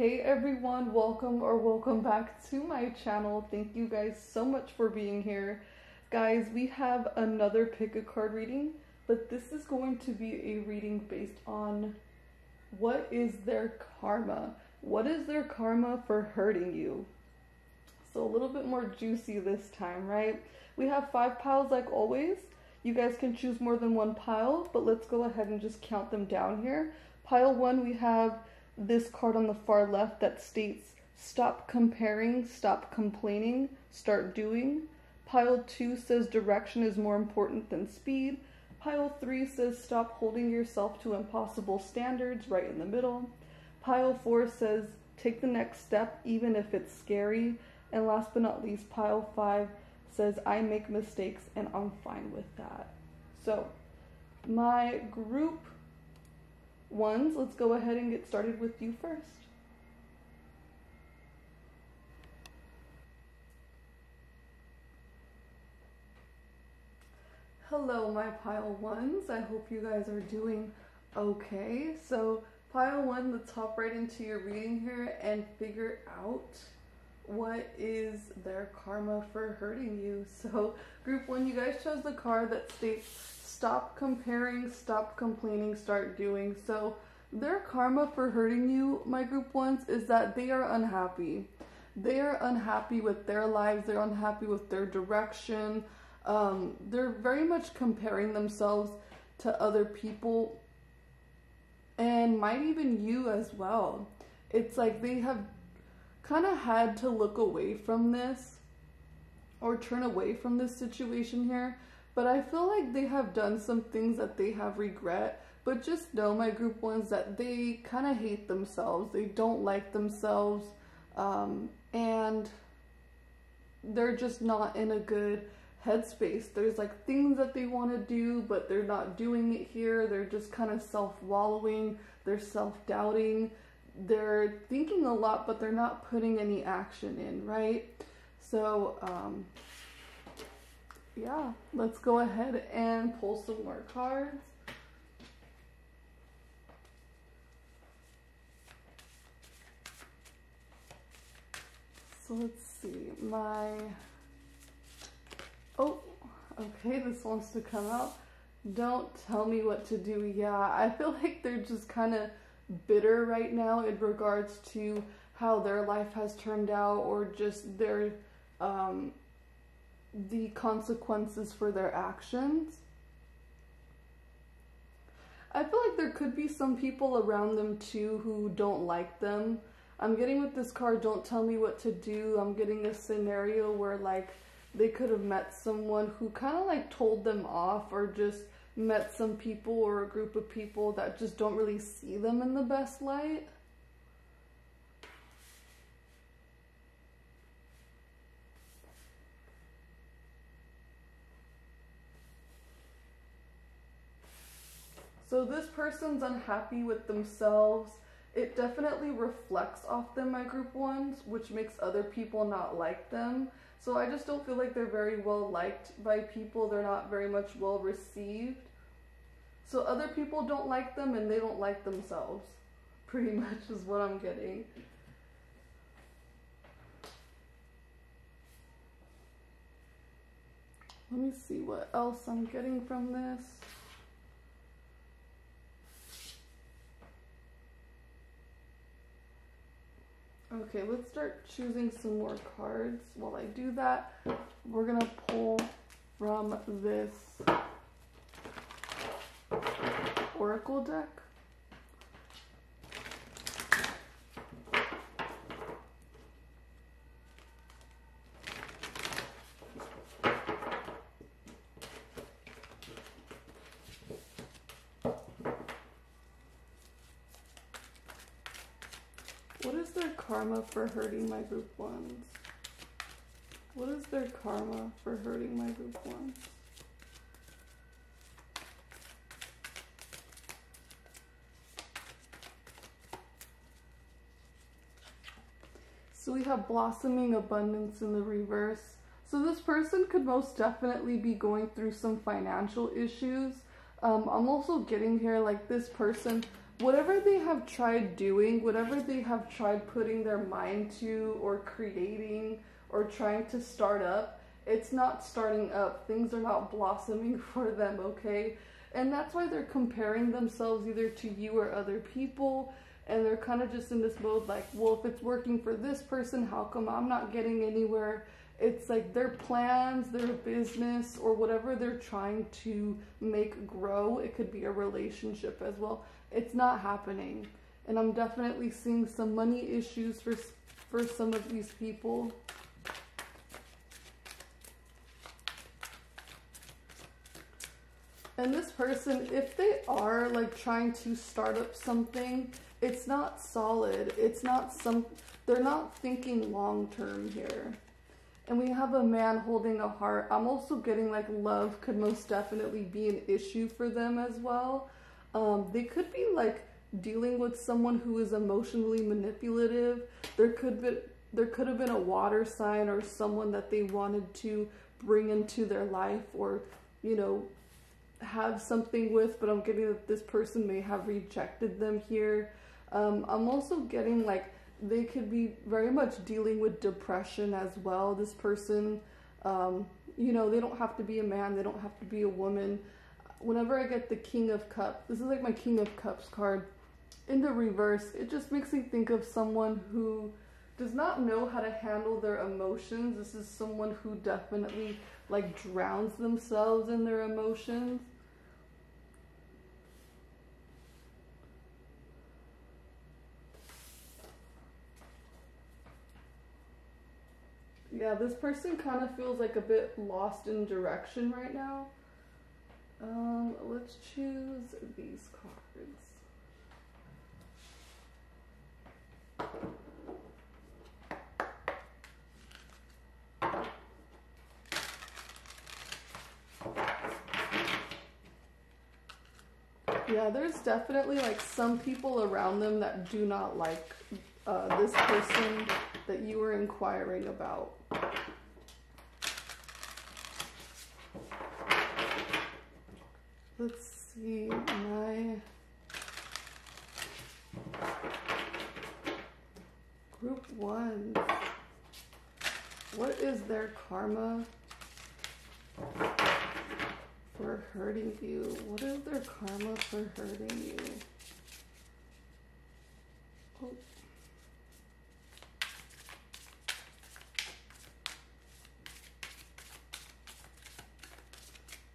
Hey everyone, welcome or welcome back to my channel. Thank you guys so much for being here. Guys, we have another pick a card reading, but this is going to be a reading based on what is their karma? What is their karma for hurting you? So a little bit more juicy this time, right? We have 5 piles like always. You guys can choose more than one pile, but let's go ahead and just count them down here. Pile 1, we have this card on the far left that states, stop comparing, stop complaining, start doing. Pile 2 says direction is more important than speed. Pile 3 says stop holding yourself to impossible standards, right in the middle. Pile 4 says take the next step even if it's scary. And last but not least, pile 5 says I make mistakes and I'm fine with that. So my group ones, let's go ahead and get started with you first. Hello my pile ones, I hope you guys are doing okay. So pile 1, let's hop right into your reading here and figure out what is their karma for hurting you. So group 1, you guys chose the card that states stop comparing, stop complaining, start doing. So their karma for hurting you, my group ones, is that they are unhappy. They are unhappy with their lives. They're unhappy with their direction. They're very much comparing themselves to other people and might even you as well. It's like they have kind of had to look away from this or turn away from this situation here. But I feel like they have done some things that they have regret. But just know, my group ones, that they kind of hate themselves. They don't like themselves. And they're just not in a good headspace. There's like things that they want to do, but they're not doing it here. They're just kind of self-wallowing. They're self-doubting. They're thinking a lot, but they're not putting any action in, right? So, yeah, let's go ahead and pull some more cards. So let's see, oh, okay, this wants to come out. Don't tell me what to do. Yeah, I feel like they're just kind of bitter right now in regards to how their life has turned out, or just their, the consequences for their actions. I feel like there could be some people around them too who don't like them. I'm getting with this card, don't tell me what to do, I'm getting a scenario where like they could have met someone who kind of like told them off, or just met some people or a group of people that just don't really see them in the best light. So this person's unhappy with themselves. It definitely reflects off them, my group ones, which makes other people not like them. So I just don't feel like they're very well liked by people. They're not very much well received. So other people don't like them and they don't like themselves, pretty much is what I'm getting. Let me see what else I'm getting from this. Okay, let's start choosing some more cards. While I do that, we're gonna pull from this oracle deck. Karma for hurting my group ones. What is their karma for hurting my group ones? So we have blossoming abundance in the reverse. So this person could most definitely be going through some financial issues. I'm also getting here like this person whatever they have tried doing, whatever they have tried putting their mind to or creating or trying to start up, it's not starting up. Things are not blossoming for them, okay? And that's why they're comparing themselves either to you or other people, and they're kind of just in this mode like, well, if it's working for this person, how come I'm not getting anywhere? It's like their plans, their business, or whatever they're trying to make grow, it could be a relationship as well, it's not happening. And I'm definitely seeing some money issues for some of these people. And this person, if they are like trying to start up something, it's not solid. It's not they're not thinking long term here. And we have a man holding a heart. I'm also getting like love could most definitely be an issue for them as well. They could be like dealing with someone who is emotionally manipulative. There could have been a water sign or someone that they wanted to bring into their life, or, you know, have something with, but I'm getting that this person may have rejected them here. I'm also getting like they could be very much dealing with depression as well, this person. You know, they don't have to be a man, they don't have to be a woman. Whenever I get the King of Cups, this is like my King of Cups card in the reverse, it just makes me think of someone who does not know how to handle their emotions. This is someone who definitely like drowns themselves in their emotions. Yeah, this person kind of feels like a bit lost in direction right now. Let's choose these cards. Yeah, there's definitely like some people around them that do not like this person that you were inquiring about. Let's see, my group one. What is their karma for hurting you? What is their karma for hurting you? Oh.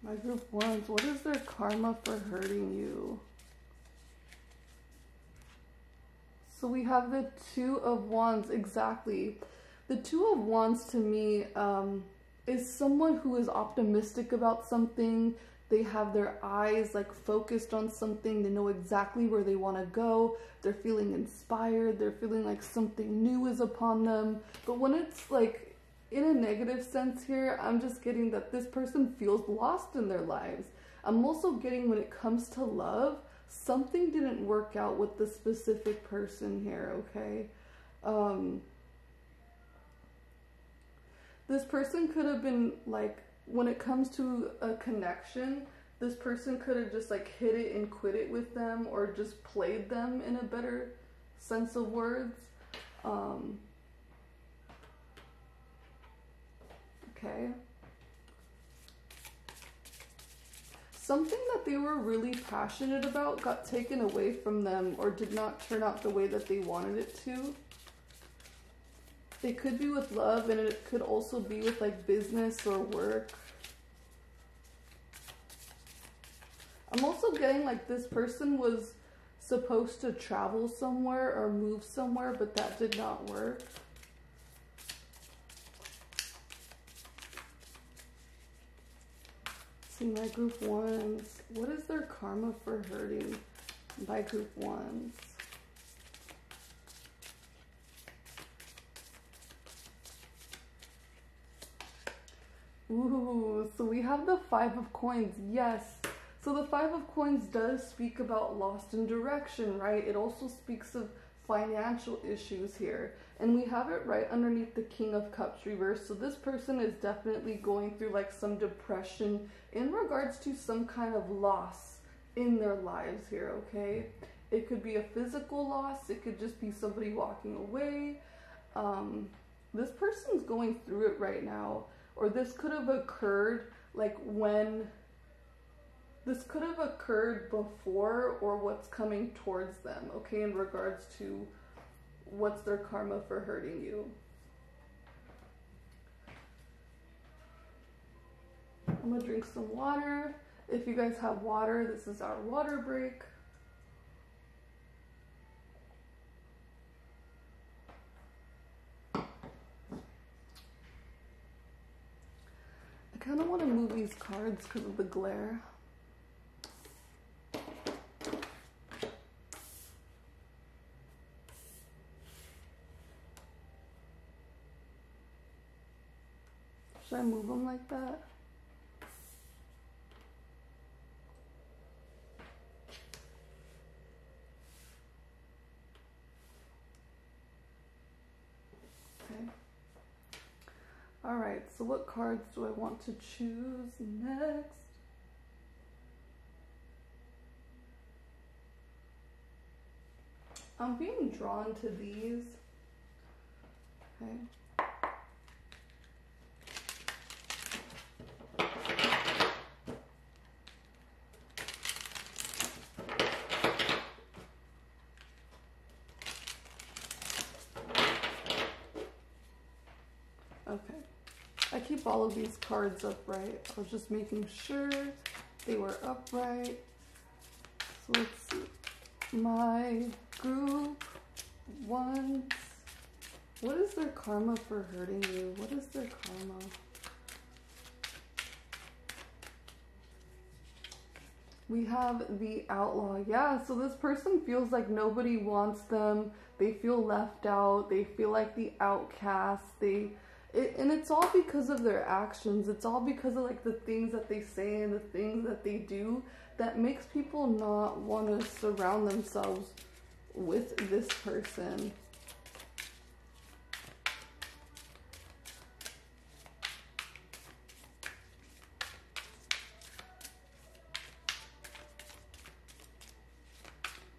My group ones, what is their karma for hurting you? So we have the Two of Wands, exactly. The Two of Wands to me, is someone who is optimistic about something. They have their eyes like focused on something. They know exactly where they want to go. They're feeling inspired. They're feeling like something new is upon them. But when it's like in a negative sense here, I'm just getting that this person feels lost in their lives. I'm also getting when it comes to love, something didn't work out with the specific person here, okay? This person could have been like, when it comes to a connection, this person could have just like hit it and quit it with them, or just played them in a better sense of words. Okay. Something that they were really passionate about got taken away from them, or did not turn out the way that they wanted it to. It could be with love, and it could also be with like business or work. I'm also getting like this person was supposed to travel somewhere or move somewhere, but that did not work. See my group ones, what is their karma for hurting by group ones? Ooh, so we have the Five of Coins, yes. So the Five of Coins does speak about lost in direction, right? It also speaks of financial issues here. And we have it right underneath the King of Cups reversed. So this person is definitely going through like some depression in regards to some kind of loss in their lives here, okay? It could be a physical loss. It could just be somebody walking away. This person's going through it right now, or this could have occurred before or what's coming towards them, okay, in regards to what's their karma for hurting you. I'm gonna drink some water. If you guys have water, this is our water break. I kind of want to move these cards because of the glare. Should I move them like that? Alright, so what cards do I want to choose next? I'm being drawn to these. Okay. I keep all of these cards upright. I was just making sure they were upright. So let's see. My group wants... What is their karma for hurting you? What is their karma? We have the outlaw. Yeah, so this person feels like nobody wants them. They feel left out. They feel like the outcast. And it's all because of their actions. It's all because of like the things that they say and the things that they do that makes people not want to surround themselves with this person.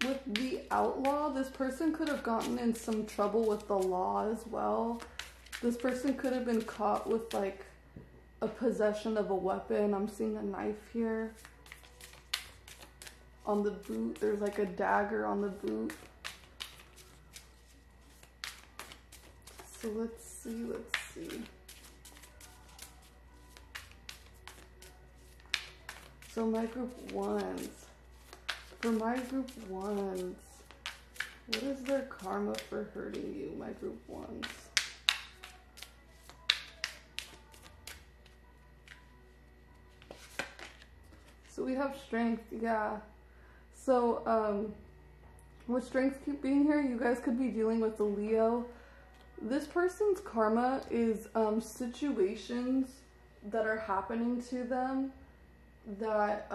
With the outlaw, this person could have gotten in some trouble with the law as well. This person could have been caught with like a possession of a weapon. I'm seeing a knife here. On the boot, there's like a dagger on the boot. So let's see, So my group wants. For my group wants, what is their karma for hurting you, my group wants? So we have strength, yeah. So with strengths keep being here, you guys could be dealing with the Leo. This person's karma is situations that are happening to them that,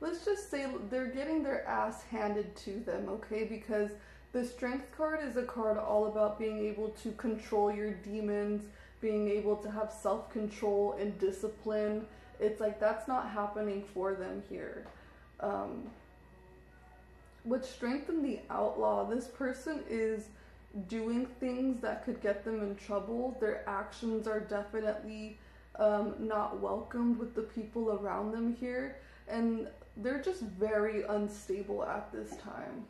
let's just say they're getting their ass handed to them, okay? Because the strength card is a card all about being able to control your demons, being able to have self-control and discipline. It's like that's not happening for them here. What strengthened the outlaw, this person is doing things that could get them in trouble. Their actions are definitely not welcomed with the people around them here, and they're just very unstable at this time.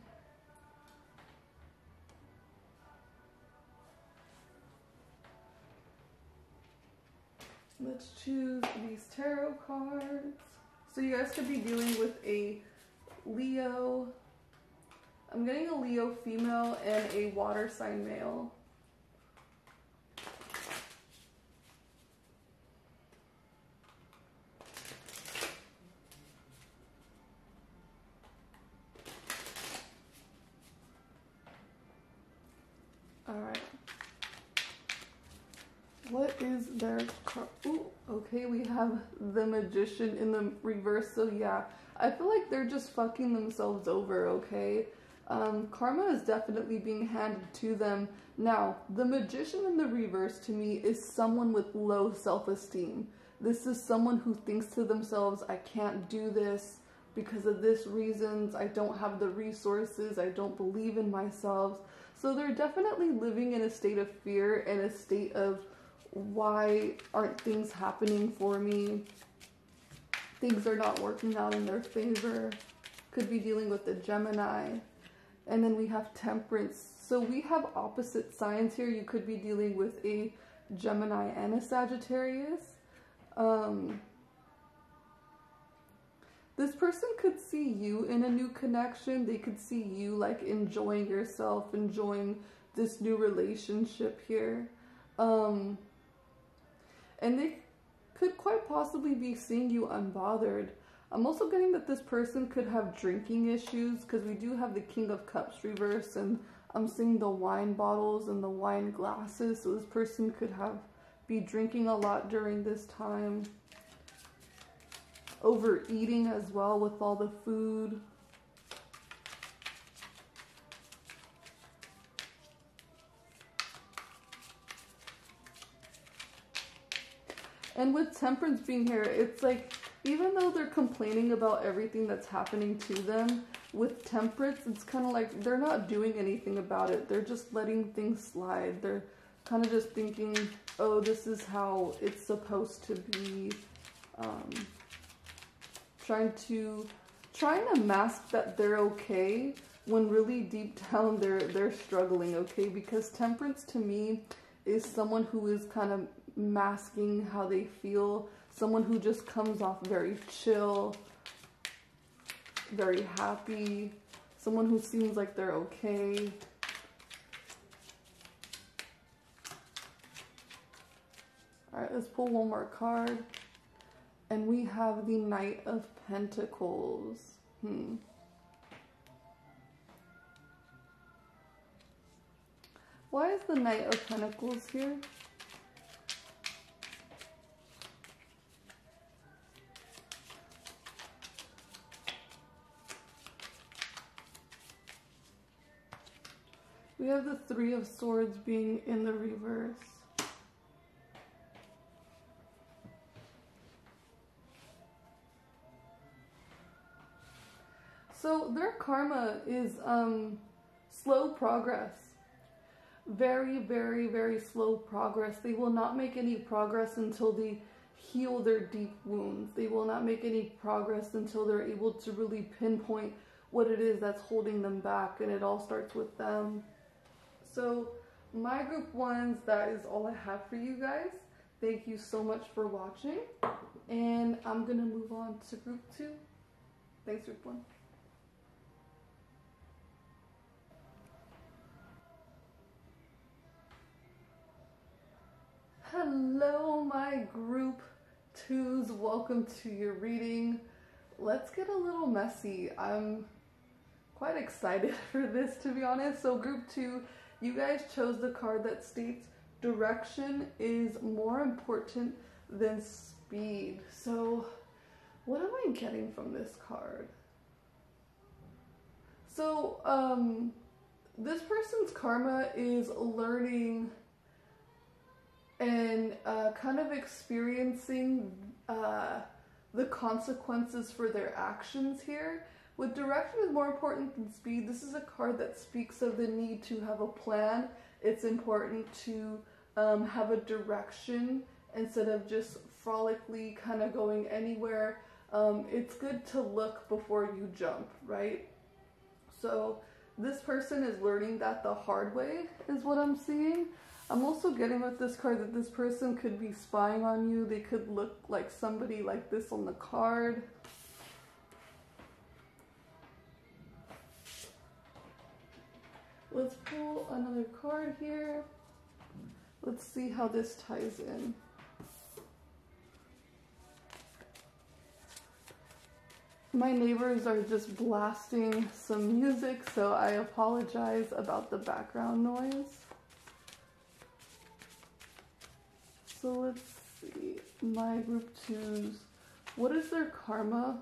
Let's choose these tarot cards. So you guys could be dealing with a Leo. I'm getting a Leo female and a water sign male. Ooh, okay, we have the magician in the reverse, so yeah, I feel like they're just fucking themselves over, okay? Karma is definitely being handed to them. Now, the magician in the reverse to me is someone with low self-esteem. This is someone who thinks to themselves, I can't do this, because of this reasons, I don't have the resources, I don't believe in myself. So they're definitely living in a state of fear and a state of, why aren't things happening for me? Things are not working out in their favor. Could be dealing with the Gemini. And then we have Temperance. So we have opposite signs here. You could be dealing with a Gemini and a Sagittarius. This person could see you in a new connection. They could see you like enjoying yourself, enjoying this new relationship here. And they could quite possibly be seeing you unbothered. I'm also getting that this person could have drinking issues, because we do have the King of Cups reverse, and I'm seeing the wine bottles and the wine glasses. So this person could be drinking a lot during this time. Overeating as well with all the food. And with Temperance being here, it's like, even though they're complaining about everything that's happening to them, with Temperance, it's kind of like they're not doing anything about it. They're just letting things slide. They're kind of just thinking, oh, this is how it's supposed to be. Trying to mask that they're okay, when really deep down they're struggling, okay? Because Temperance to me is someone who is kind of masking how they feel. Someone who just comes off very chill, very happy, someone who seems like they're okay. All right, let's pull one more card. And we have the Knight of Pentacles. Why is the Knight of Pentacles here? We have the Three of Swords being in the reverse. So their karma is slow progress. Very, very, very slow progress. They will not make any progress until they heal their deep wounds. They will not make any progress until they're able to really pinpoint what it is that's holding them back, and it all starts with them. So my group ones, that is all I have for you guys. Thank you so much for watching, and I'm gonna move on to group 2. Thanks, group 1. Hello, my group 2s. Welcome to your reading. Let's get a little messy. I'm quite excited for this, to be honest. So group 2, you guys chose the card that states direction is more important than speed. So what am I getting from this card? So this person's karma is learning and kind of experiencing the consequences for their actions here. With direction is more important than speed, this is a card that speaks of the need to have a plan. It's important to have a direction instead of just frolically kind of going anywhere. It's good to look before you jump, right? So this person is learning that the hard way is what I'm seeing. I'm also getting with this card that this person could be spying on you. They could look like somebody like this on the card. Let's pull another card here. Let's see how this ties in. My neighbors are just blasting some music, so I apologize about the background noise. So let's see, my group 2s, what is their karma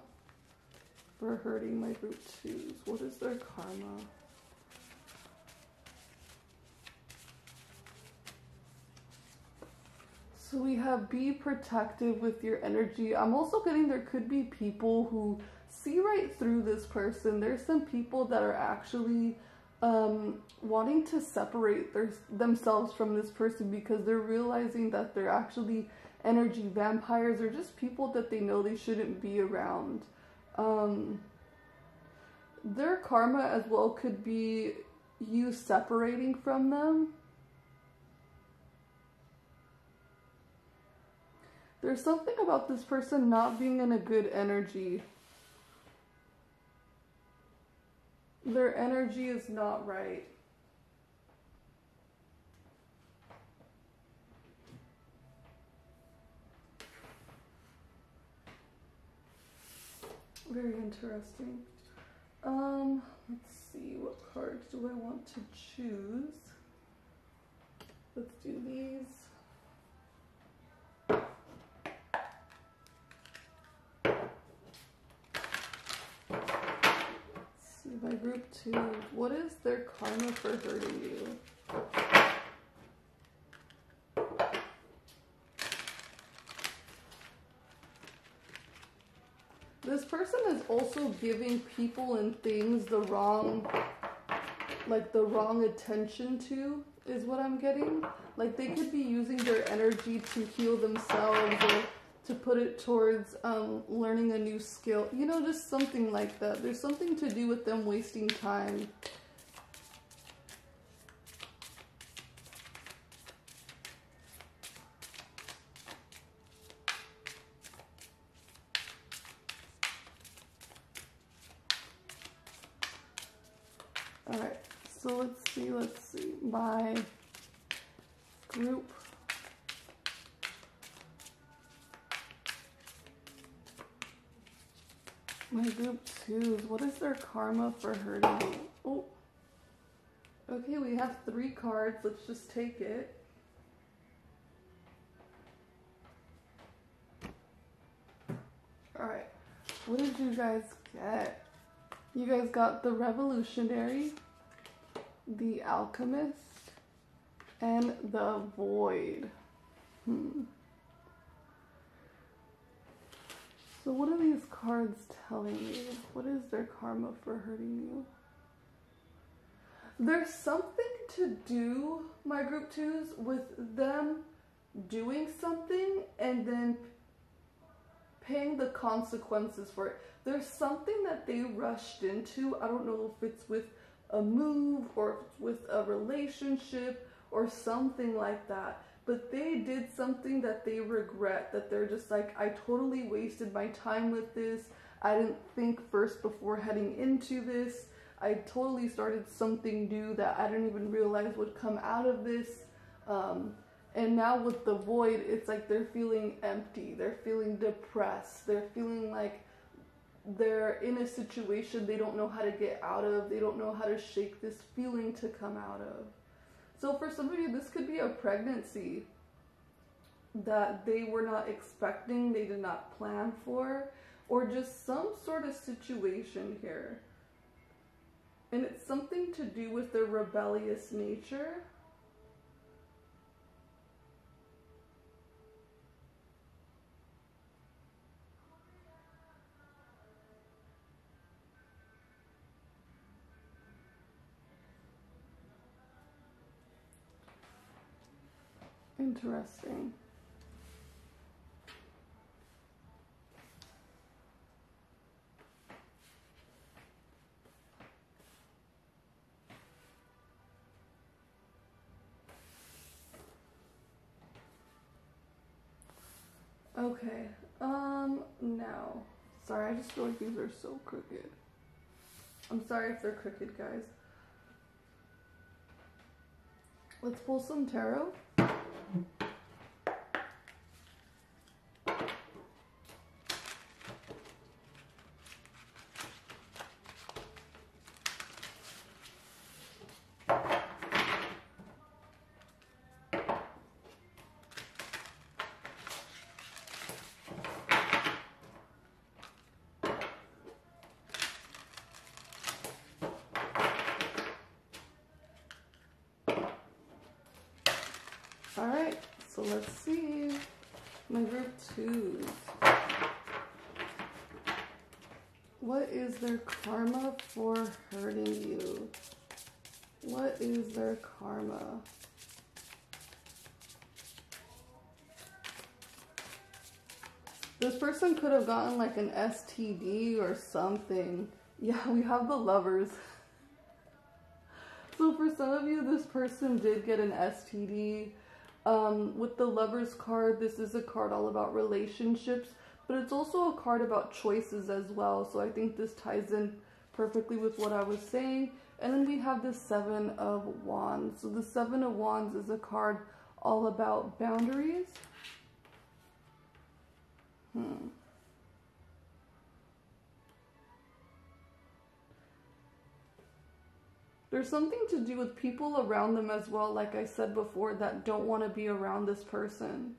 for hurting my group 2s? What is their karma? So we have be protective with your energy. I'm also getting there could be people who see right through this person. There's some people that are actually wanting to separate themselves from this person because they're realizing that they're actually energy vampires or just people that they know they shouldn't be around. Their karma as well could be you separating from them. There's something about this person not being in a good energy. Their energy is not right. Very interesting. Let's see, what cards do I want to choose? Let's do these. By group two, what is their karma for hurting you? This person is also giving people and things the wrong, like the wrong attention to, is what I'm getting. Like they could be using their energy to heal themselves or to put it towards learning a new skill, you know, just something like that. There's something to do with them wasting time. All right, so let's see, my group. My group twos, what is their karma for hurting me? Oh, okay, we have 3 cards. Let's just take it. All right, what did you guys get? You guys got the Revolutionary, the Alchemist, and the Void. So what are these cards telling you? What is their karma for hurting you? There's something to do, my group twos, with them doing something and then paying the consequences for it. There's something that they rushed into. I don't know if it's with a move or with a relationship or something like that. But they did something that they regret, that they're just like, I totally wasted my time with this. I didn't think first before heading into this. I totally started something new that I didn't even realize would come out of this. And now with the Void, it's like they're feeling empty. They're feeling depressed. They're feeling like they're in a situation they don't know how to get out of. They don't know how to shake this feeling to come out of. So for some of you, this could be a pregnancy that they were not expecting, they did not plan for, or just some sort of situation here. And it's something to do with their rebellious nature. Interesting. Okay, now, sorry, I just feel like these are so crooked. I'm sorry if they're crooked, guys. Let's pull some tarot. All right, so let's see my group twos. What is their karma for hurting you? What is their karma? This person could have gotten like an STD or something. Yeah, we have the lovers. So for some of you, this person did get an STD. With the lovers card, this is a card all about relationships, but it's also a card about choices as well. So I think this ties in perfectly with what I was saying. And then we have the Seven of Wands. So the Seven of Wands is a card all about boundaries. There's something to do with people around them as well, like I said before, that don't want to be around this person.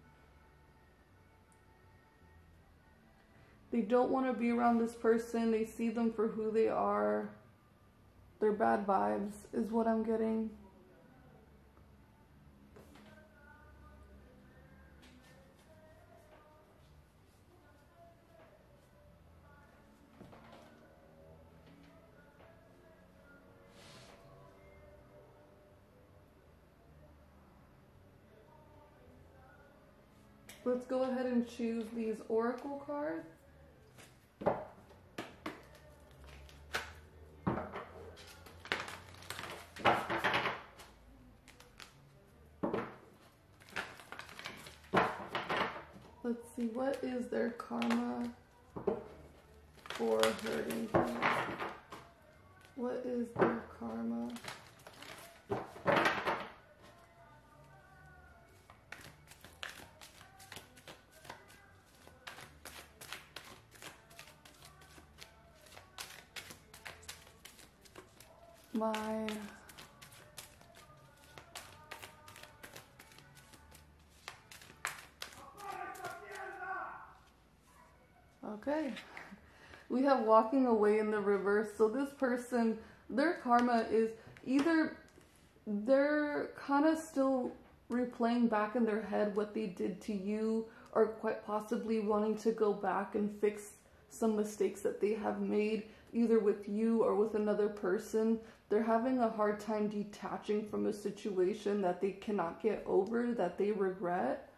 They don't want to be around this person. They see them for who they are. They're bad vibes is what I'm getting. Let's go ahead and choose these oracle cards. Let's see, what is their karma for hurting you? What is their karma? My okay, we have walking away in the reverse. So this person, their karma is either they're kind of still replaying back in their head what they did to you, or quite possibly wanting to go back and fix some mistakes that they have made, either with you or with another person. They're having a hard time detaching from a situation that they cannot get over, that they regret.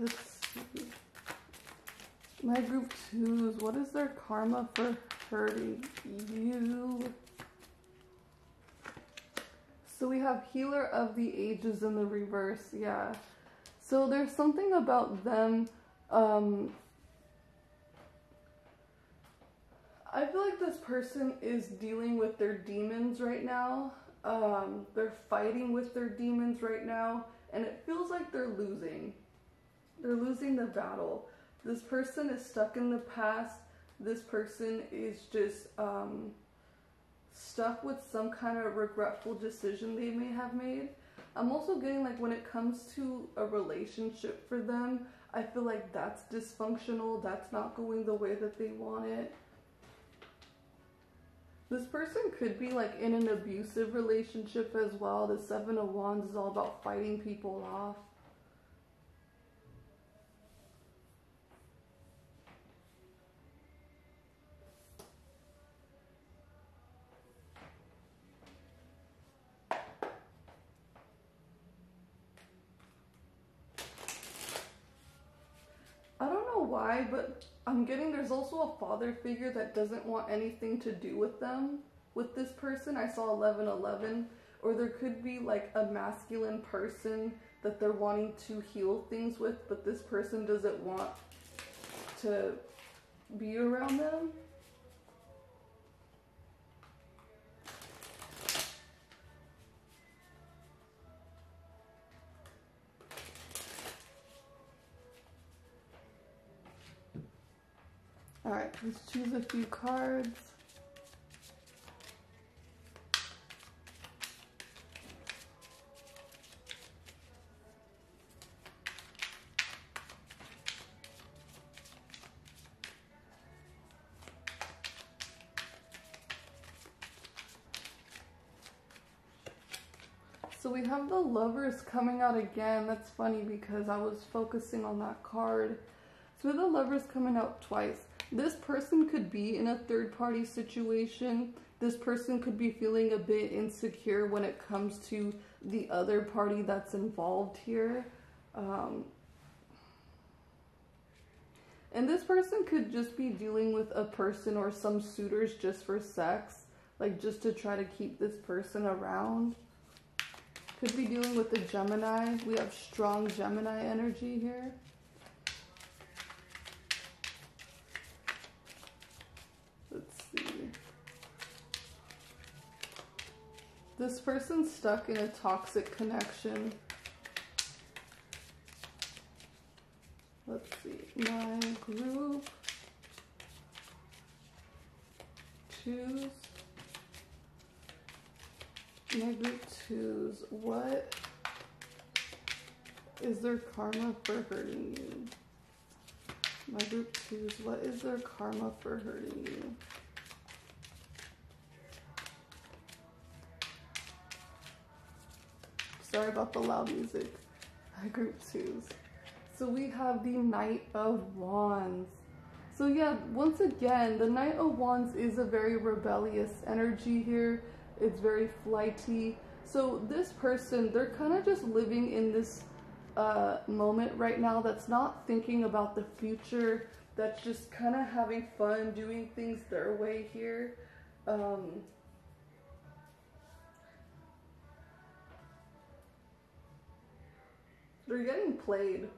Let's see. My group twos, what is their karma for hurting you? So we have healer of the ages in the reverse. Yeah, so there's something about them. I feel like this person is dealing with their demons right now. They're fighting with their demons right now, and it feels like they're losing the battle. This person is stuck in the past. This person is just stuck with some kind of regretful decision they may have made. I'm also getting, like, when it comes to a relationship for them, I feel like that's dysfunctional. That's not going the way that they want it. This person could be, like, in an abusive relationship as well. The Seven of Wands is all about fighting people off. Why, but I'm getting there's also a father figure that doesn't want anything to do with them, with this person. I saw 1111, or there could be like a masculine person that they're wanting to heal things with, but this person doesn't want to be around them. Alright, let's choose a few cards. So we have the Lovers coming out again. That's funny because I was focusing on that card. So the Lovers coming out twice. This person could be in a third-party situation. This person could be feeling a bit insecure when it comes to the other party that's involved here. And this person could just be dealing with a person or some suitors just for sex. Like just to try to keep this person around. Could be dealing with a Gemini. We have strong Gemini energy here. This person's stuck in a toxic connection. Let's see, my group, choose, my group choose, what is their karma for hurting you? My group choose, what is their karma for hurting you? Sorry about the loud music. My group twos. So we have the Knight of Wands. So yeah, once again, the Knight of Wands is a very rebellious energy here. It's very flighty. So this person, they're kind of just living in this moment right now that's not thinking about the future, that's just kind of having fun, doing things their way here. They're getting played.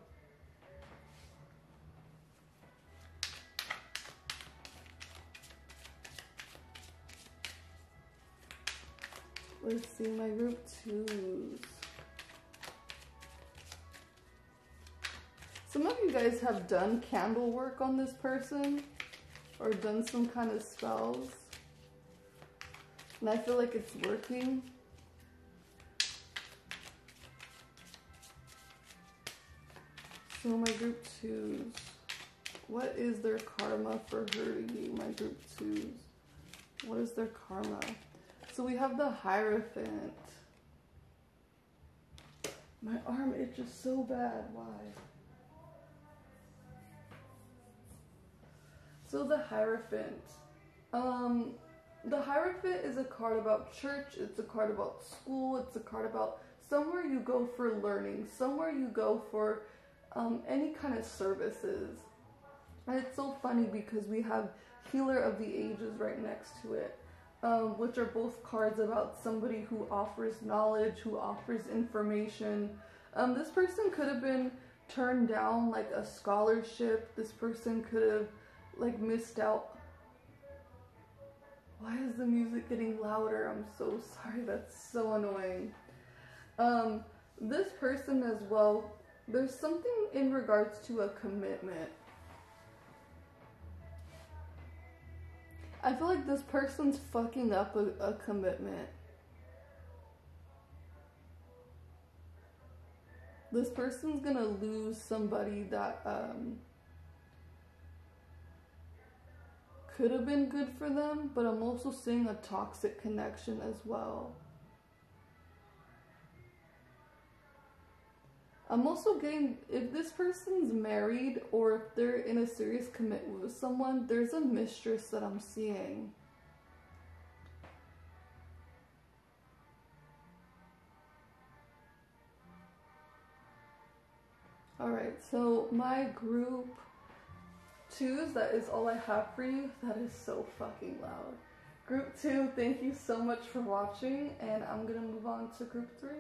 Let's see, my group twos. Some of you guys have done candle work on this person or done some kind of spells. And I feel like it's working. So my group twos, what is their karma for hurting you? My group twos, what is their karma? So we have the Hierophant. My arm itches so bad, why? So the Hierophant. The Hierophant is a card about church, it's a card about school, it's a card about somewhere you go for learning, somewhere you go for any kind of services. And it's so funny because we have Healer of the Ages right next to it, which are both cards about somebody who offers knowledge, who offers information. This person could have been turned down like a scholarship. This person could have like missed out. Why is the music getting louder? I'm so sorry, that's so annoying. This person as well, there's something in regards to a commitment. I feel like this person's fucking up a commitment. This person's gonna lose somebody that could have been good for them, but I'm also seeing a toxic connection as well. I'm also getting, if this person's married or if they're in a serious commitment with someone, there's a mistress that I'm seeing. Alright, so my group twos, that is all I have for you. That is so fucking loud. Group two, thank you so much for watching, and I'm gonna move on to group three.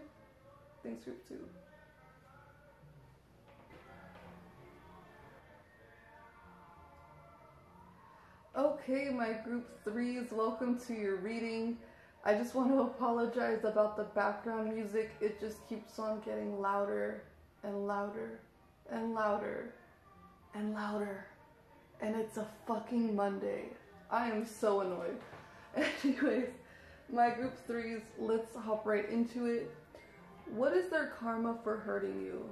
Thanks, group two. Okay, my group threes, welcome to your reading. I just want to apologize about the background music. It just keeps on getting louder and louder and louder and louder. And it's a fucking Monday. I am so annoyed. Anyways, my group threes, let's hop right into it. What is their karma for hurting you?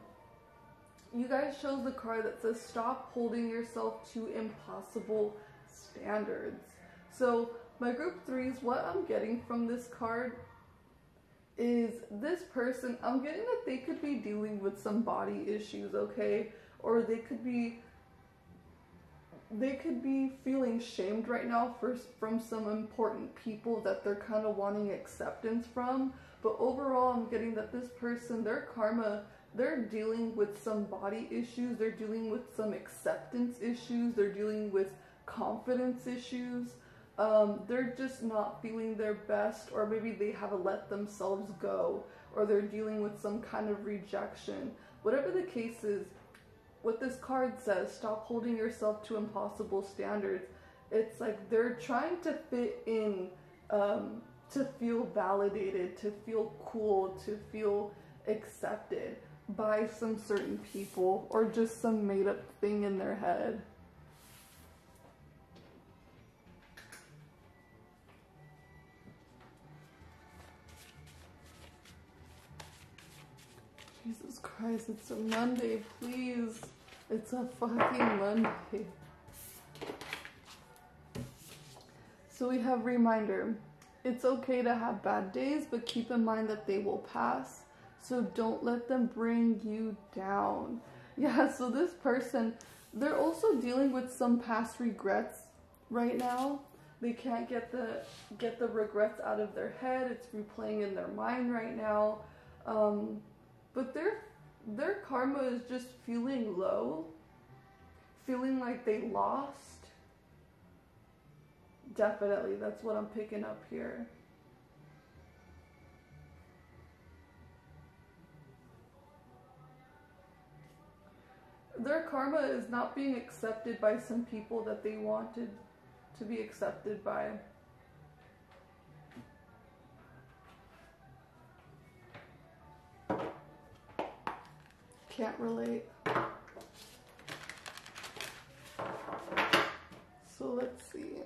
You guys chose the card that says stop holding yourself to impossible standards. So my group threes, what I'm getting from this card is this person, I'm getting that they could be dealing with some body issues, okay? Or they could be feeling shamed right now from some important people that they're kind of wanting acceptance from. But overall, I'm getting that this person, their karma, they're dealing with some body issues, they're dealing with some acceptance issues, they're dealing with confidence issues. They're just not feeling their best, or maybe they haven't let themselves go, or they're dealing with some kind of rejection. Whatever the case is, what this card says, stop holding yourself to impossible standards. It's like they're trying to fit in, to feel validated, to feel cool, to feel accepted by some certain people, or just some made up thing in their head. Jesus Christ, it's a Monday, please. It's a fucking Monday. So we have reminder. It's okay to have bad days, but keep in mind that they will pass. So don't let them bring you down. Yeah, so this person, they're also dealing with some past regrets right now. They can't get the regrets out of their head. It's replaying in their mind right now. But their karma is just feeling low, feeling like they lost. Definitely, that's what I'm picking up here. Their karma is not being accepted by some people that they wanted to be accepted by. Can't relate. So let's see.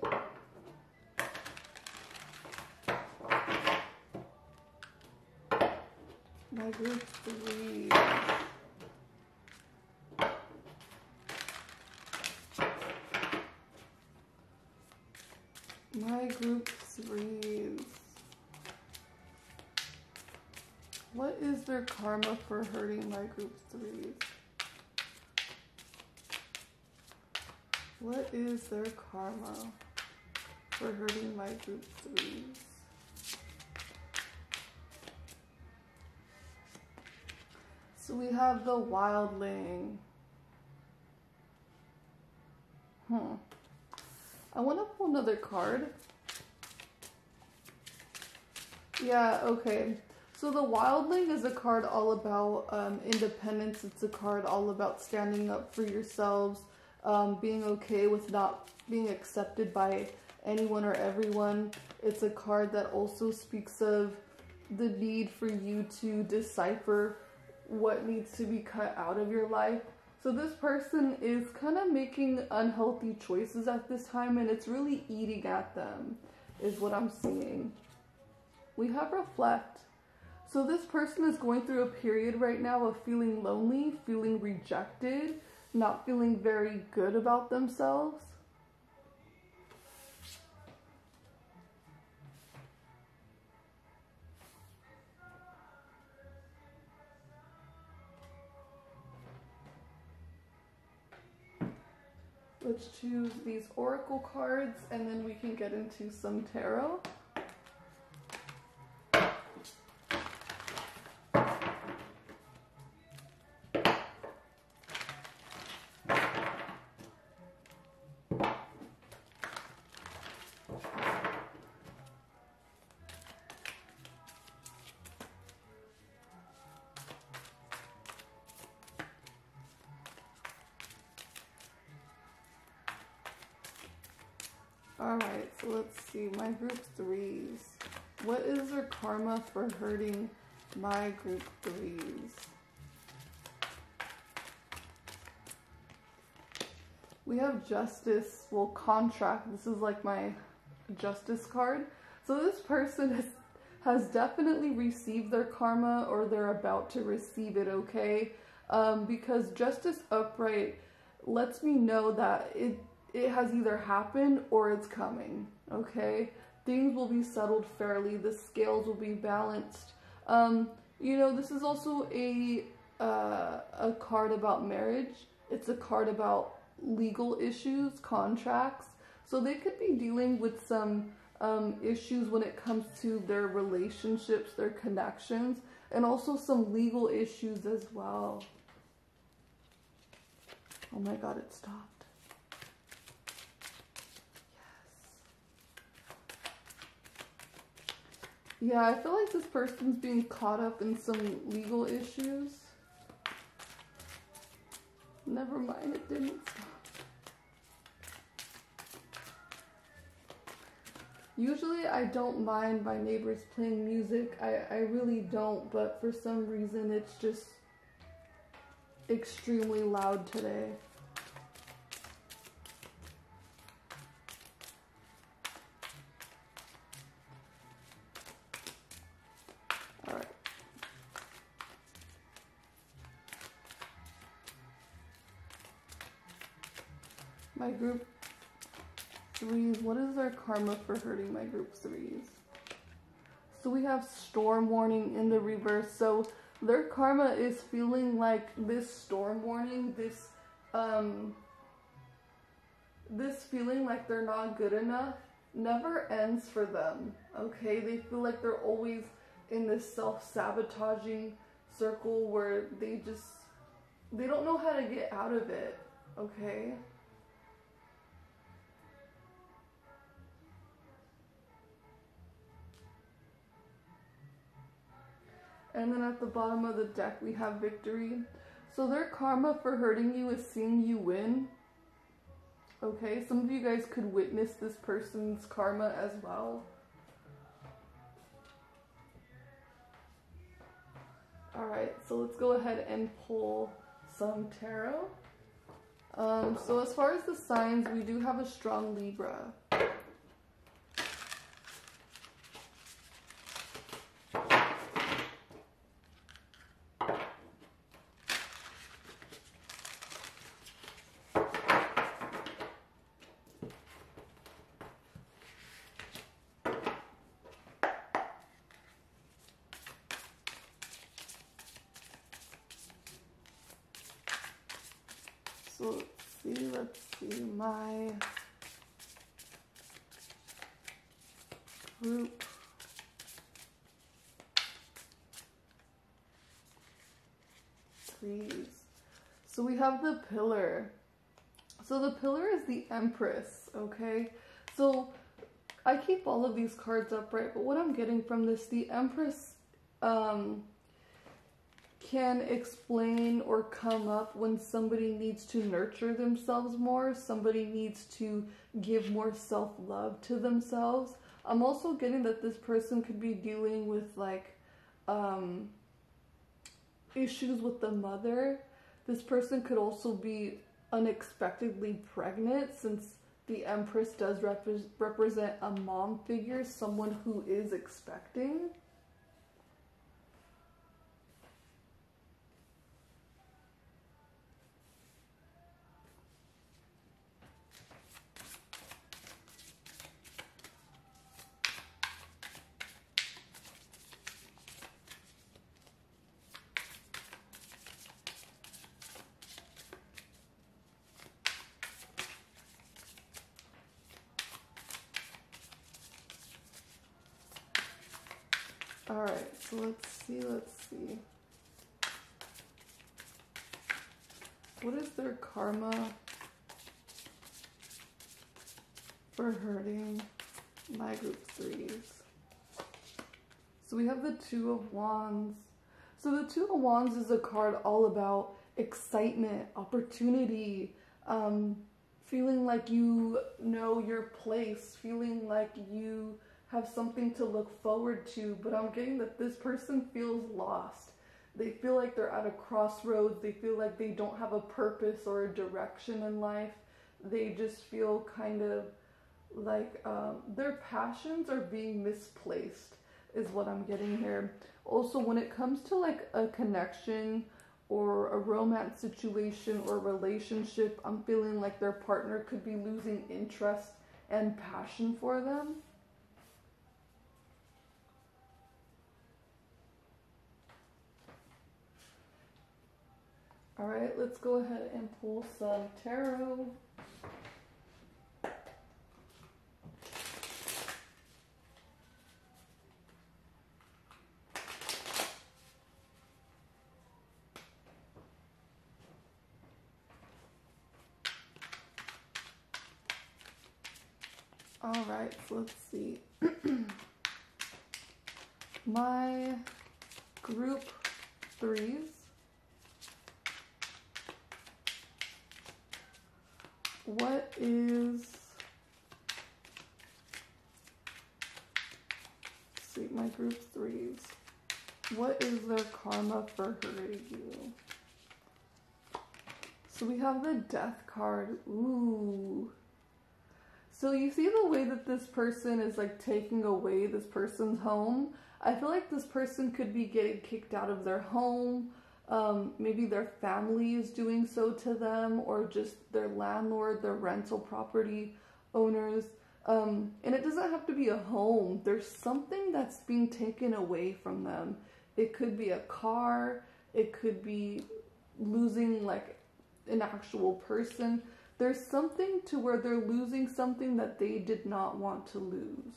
My group three. My group threes. What is their karma for hurting my group threes? What is their karma for hurting my group threes? So we have the wildling. I want to pull another card. Yeah, okay. So the wildling is a card all about independence. It's a card all about standing up for yourselves, being okay with not being accepted by anyone or everyone. It's a card that also speaks of the need for you to decipher what needs to be cut out of your life. So this person is kind of making unhealthy choices at this time, and it's really eating at them, is what I'm seeing. We have reflect. So this person is going through a period right now of feeling lonely, feeling rejected, not feeling very good about themselves. Let's choose these oracle cards and then we can get into some tarot. Alright, so let's see, my group threes. What is their karma for hurting my group threes? We have justice, well, contract. This is like my justice card. So this person has definitely received their karma, or they're about to receive it, okay? Because justice upright lets me know that it has either happened or it's coming, okay? Things will be settled fairly. The scales will be balanced. You know, this is also a card about marriage. It's a card about legal issues, contracts. So they could be dealing with some issues when it comes to their relationships, their connections, and also some legal issues as well. Oh my God, it stopped. Yes. Yeah, I feel like this person's being caught up in some legal issues. Never mind, it didn't stop. Usually I don't mind my neighbors playing music. I really don't, but for some reason it's just extremely loud today. All right. My group threes, what is our karma for hurting my group threes? So we have storm warning in the reverse. So their karma is feeling like this storm warning, this feeling like they're not good enough never ends for them, okay? They feel like they're always in this self-sabotaging circle where they don't know how to get out of it, okay? And then at the bottom of the deck, we have victory. So their karma for hurting you is seeing you win. Okay, some of you guys could witness this person's karma as well. Alright, so let's go ahead and pull some tarot. So as far as the signs, we do have a strong Libra. Let's see my group. Please. So we have the pillar. So the pillar is the Empress, okay? So I keep all of these cards upright, but what I'm getting from this, the Empress can explain or come up when somebody needs to nurture themselves more, somebody needs to give more self-love to themselves. I'm also getting that this person could be dealing with like issues with the mother. This person could also be unexpectedly pregnant, since the Empress does represent a mom figure, someone who is expecting. Alright, so let's see. What is their karma for hurting my group threes? So we have the Two of Wands. So the Two of Wands is a card all about excitement, opportunity, feeling like you know your place, feeling like you have something to look forward to, but I'm getting that this person feels lost. They feel like they're at a crossroads. They feel like they don't have a purpose or a direction in life. They just feel kind of like their passions are being misplaced is what I'm getting here. Also, when it comes to like a connection or a romance situation or relationship, I'm feeling like their partner could be losing interest and passion for them. All right, let's go ahead and pull some tarot. All right, so let's see. My group threes . What is, see, my group threes, what is their karma for her to you? So we have the death card. Ooh. So you see the way that this person is like taking away this person's home. I feel like this person could be getting kicked out of their home. Maybe their family is doing so to them, or just their landlord, their rental property owners. And it doesn't have to be a home. There's something that's being taken away from them. It could be a car. It could be losing like an actual person. There's something to where they're losing something that they did not want to lose.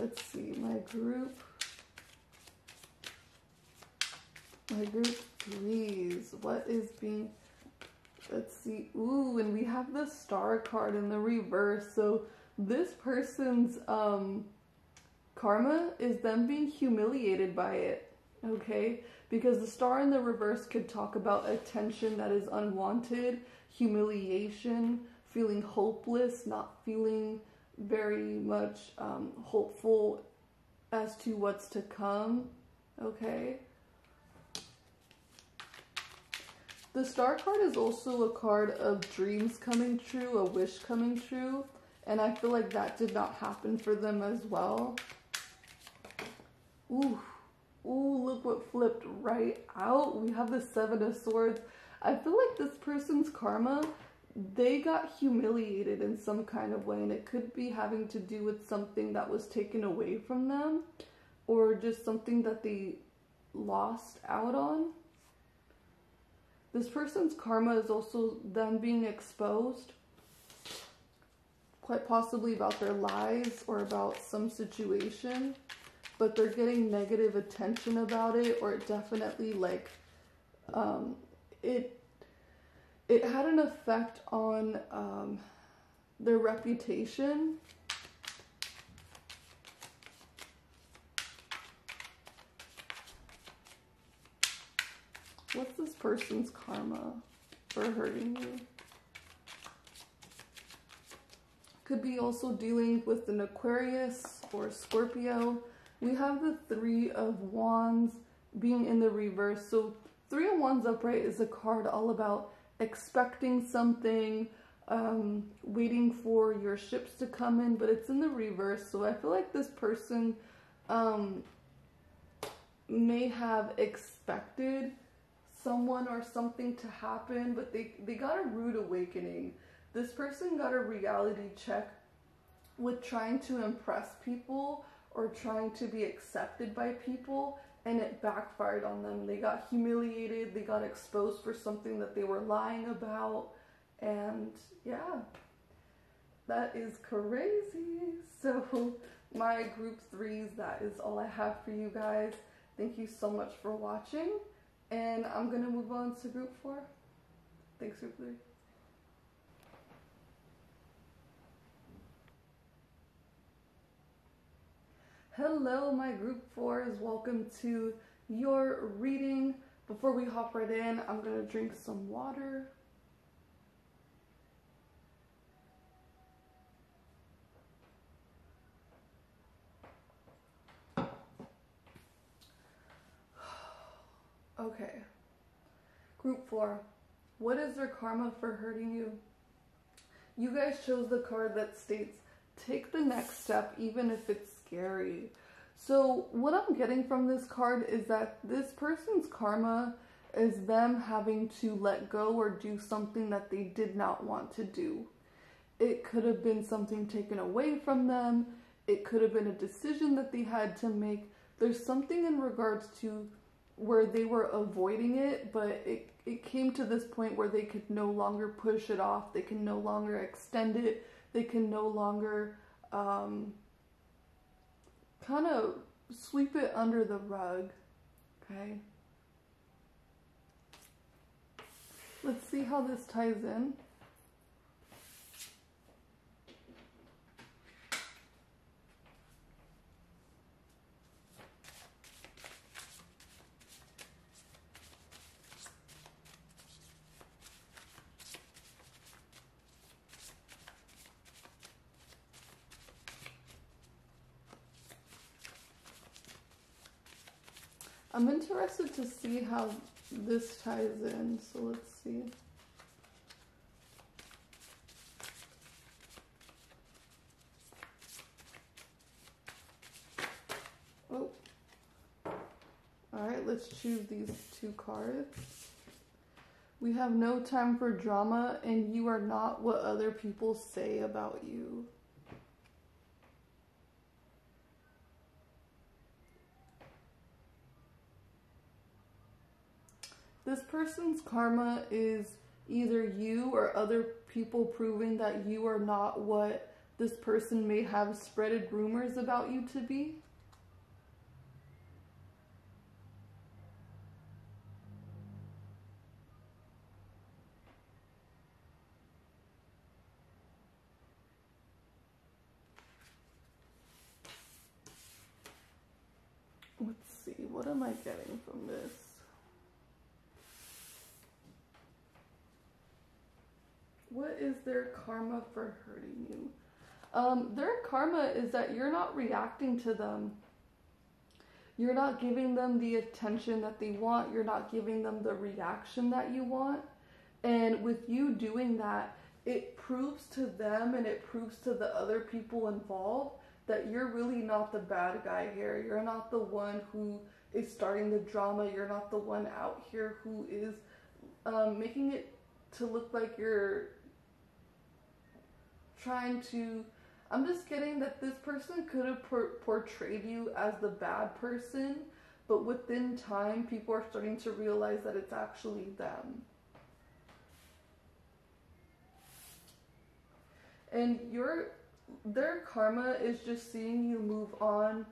Let's see, my group threes, what is being, let's see, ooh, and we have the star card in the reverse. So this person's karma is them being humiliated by it, okay? Because the star in the reverse could talk about attention that is unwanted, humiliation, feeling hopeless, not feeling very much hopeful as to what's to come, okay? The star card is also a card of dreams coming true, a wish coming true, and I feel like that did not happen for them as well. Ooh, ooh, look what flipped right out. We have the Seven of Swords. I feel like this person's karma, they got humiliated in some kind of way, and it could be having to do with something that was taken away from them, or just something that they lost out on. This person's karma is also them being exposed, quite possibly about their lies or about some situation, but they're getting negative attention about it, or it definitely like, it had an effect on their reputation. What's this person's karma for hurting you? Could be also dealing with an Aquarius or a Scorpio. We have the Three of Wands being in the reverse. So Three of Wands upright is a card all about expecting something, waiting for your ships to come in, but it's in the reverse. So I feel like this person may have expected someone or something to happen, but they got a rude awakening. This person got a reality check with trying to impress people or trying to be accepted by people, and it backfired on them. They got humiliated, they got exposed for something that they were lying about, and yeah, that is crazy. So my group threes, that is all I have for you guys. Thank you so much for watching, and I'm gonna move on to group four. Thanks, group three. Hello, my group fours. Welcome to your reading. Before we hop right in, I'm gonna drink some water. Okay. Group four. What is their karma for hurting you? You guys chose the card that states, take the next step even if it's scary. So what I'm getting from this card is that this person's karma is them having to let go or do something that they did not want to do. It could have been something taken away from them. It could have been a decision that they had to make. There's something in regards to where they were avoiding it, but it came to this point where they could no longer push it off. They can no longer extend it. They can no longer kind of sweep it under the rug, okay? Let's see how this ties in. I'm interested to see how this ties in, so let's see. Oh. Alright, let's choose these two cards. We have no time for drama, and you are not what other people say about you. This person's karma is either you or other people proving that you are not what this person may have spreaded rumors about you to be. Let's see, what am I getting from this? What is their karma for hurting you? Their karma is that you're not reacting to them. You're not giving them the attention that they want. You're not giving them the reaction that you want. And with you doing that, it proves to them and it proves to the other people involved that you're really not the bad guy here. You're not the one who is starting the drama. You're not the one out here who is making it to look like you're trying to. I'm just getting that this person could have portrayed you as the bad person, but within time people are starting to realize that it's actually them. And their karma is just seeing you move on,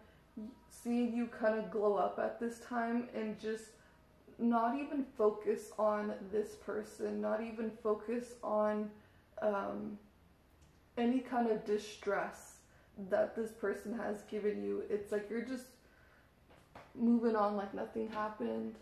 seeing you kind of glow up at this time, and just not even focus on this person, not even focus on any kind of distress that this person has given you. It's like you're just moving on like nothing happened.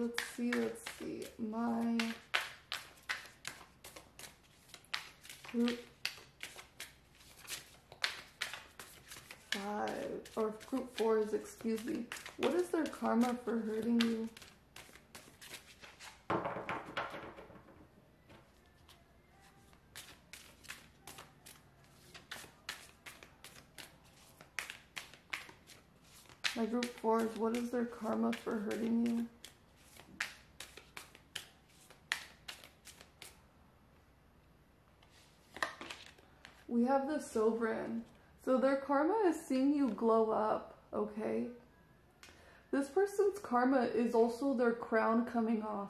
Let's see, my group 5, or group 4s, excuse me. What is their karma for hurting you? My group 4s, what is their karma for hurting you? We have the Sovereign. So their karma is seeing you glow up, okay? This person's karma is also their crown coming off.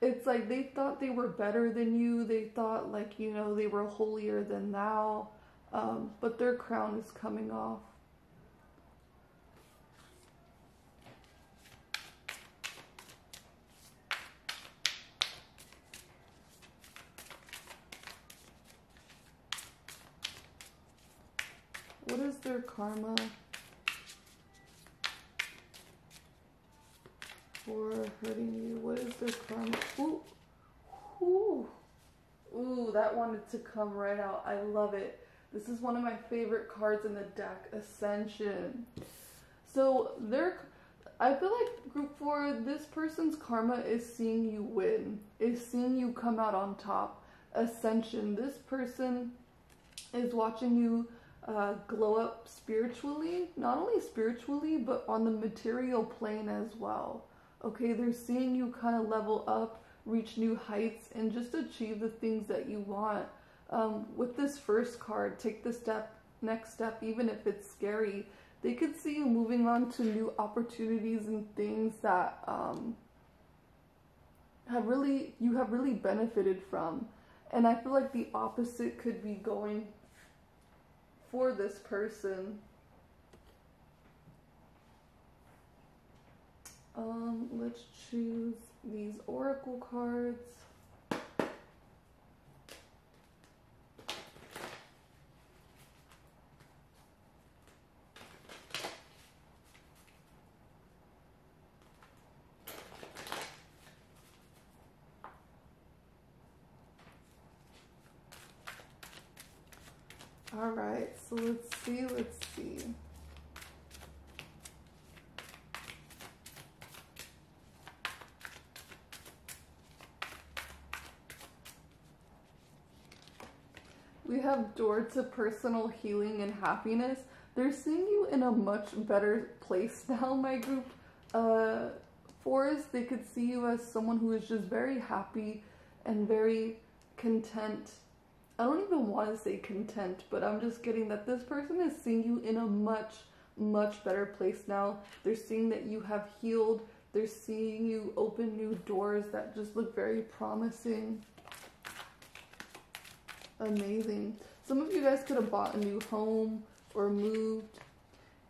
It's like they thought they were better than you. They thought, like, you know, they were holier than thou. But their crown is coming off. What is their karma for hurting you? What is their karma? Ooh. Ooh. Ooh, that wanted to come right out. I love it. This is one of my favorite cards in the deck, Ascension. So I feel like group 4, this person's karma is seeing you win, is seeing you come out on top. Ascension. This person is watching you glow up spiritually, not only spiritually, but on the material plane as well. Okay, they're seeing you kind of level up, reach new heights, and just achieve the things that you want. With this first card, take the next step, even if it's scary. They could see you moving on to new opportunities and things that you have really benefited from. And I feel like the opposite could be going for this person. Let's choose these oracle cards. All right, so let's see. We have door to personal healing and happiness. They're seeing you in a much better place now, my group. Fours, they could see you as someone who is just very happy and very content. I don't even want to say content, but I'm just getting that this person is seeing you in a much, much better place now. They're seeing that you have healed. They're seeing you open new doors that just look very promising. Amazing. Some of you guys could have bought a new home or moved.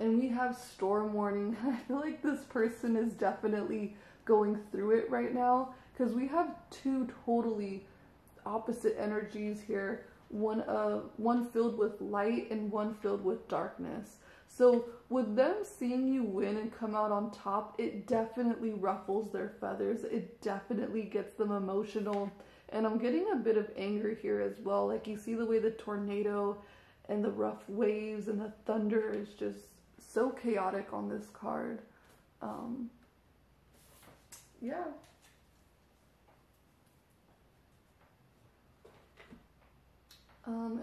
And we have storm warning. I feel like this person is definitely going through it right now, because we have two totally opposite energies here, one filled with light and one filled with darkness. So with them seeing you win and come out on top, it definitely ruffles their feathers. It definitely gets them emotional, and I'm getting a bit of anger here as well. Like, you see the way the tornado and the rough waves and the thunder is just so chaotic on this card. Yeah.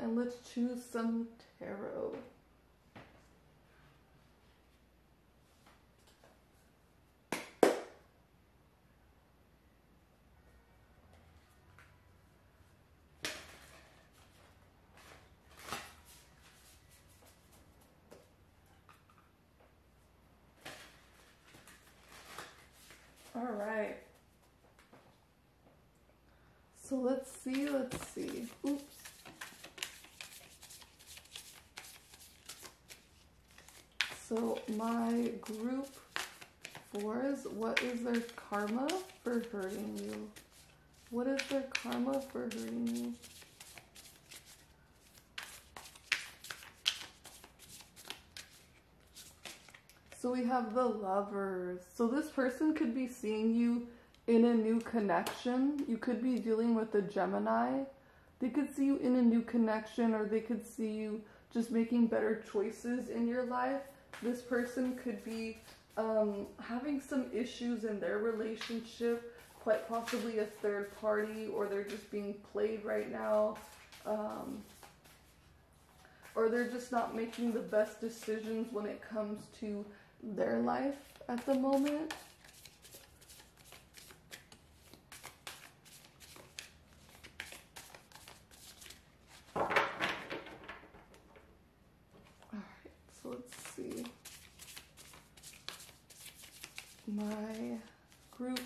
And let's choose some tarot. All right. So let's see. Oops. So my group 4s, what is their karma for hurting you? What is their karma for hurting you? So we have the lovers. So this person could be seeing you in a new connection. You could be dealing with a Gemini. They could see you in a new connection, or they could see you just making better choices in your life. This person could be having some issues in their relationship, quite possibly a third party, or they're just being played right now, or they're just not making the best decisions when it comes to their life at the moment. My group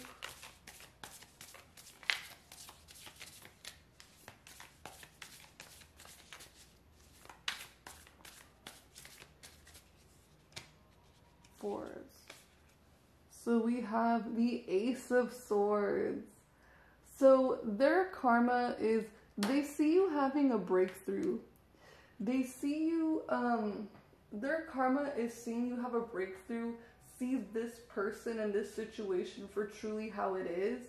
4s. So we have the Ace of Swords. So their karma is, they see you having a breakthrough. They see you, their karma is seeing you have a breakthrough. See this person and this situation for truly how it is.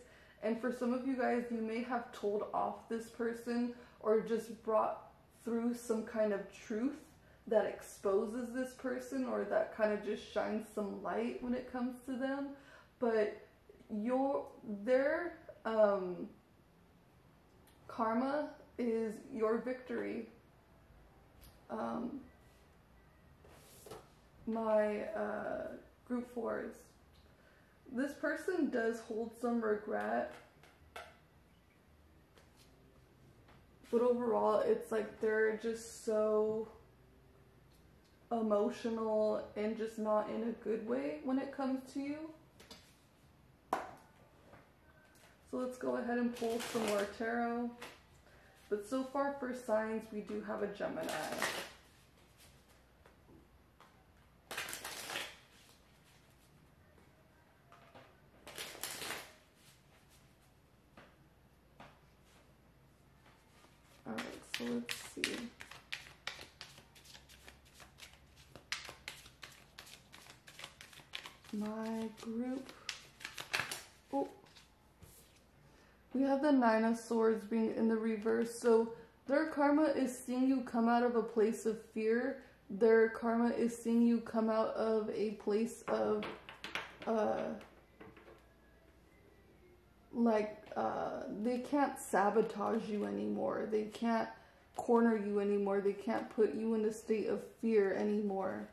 And for some of you guys, you may have told off this person or just brought through some kind of truth that exposes this person or that kind of just shines some light when it comes to them, but their karma is your victory. My group 4 is, this person does hold some regret, but overall it's like they're just so emotional and just not in a good way when it comes to you. So let's go ahead and pull some more tarot. But so far for signs, we do have a Gemini. Let's see. My group. Oh. We have the 9 of Swords being in the reverse. So their karma is seeing you come out of a place of fear. Their karma is seeing you come out of a place of they can't sabotage you anymore. They can't corner you anymore. They can't put you in a state of fear anymore.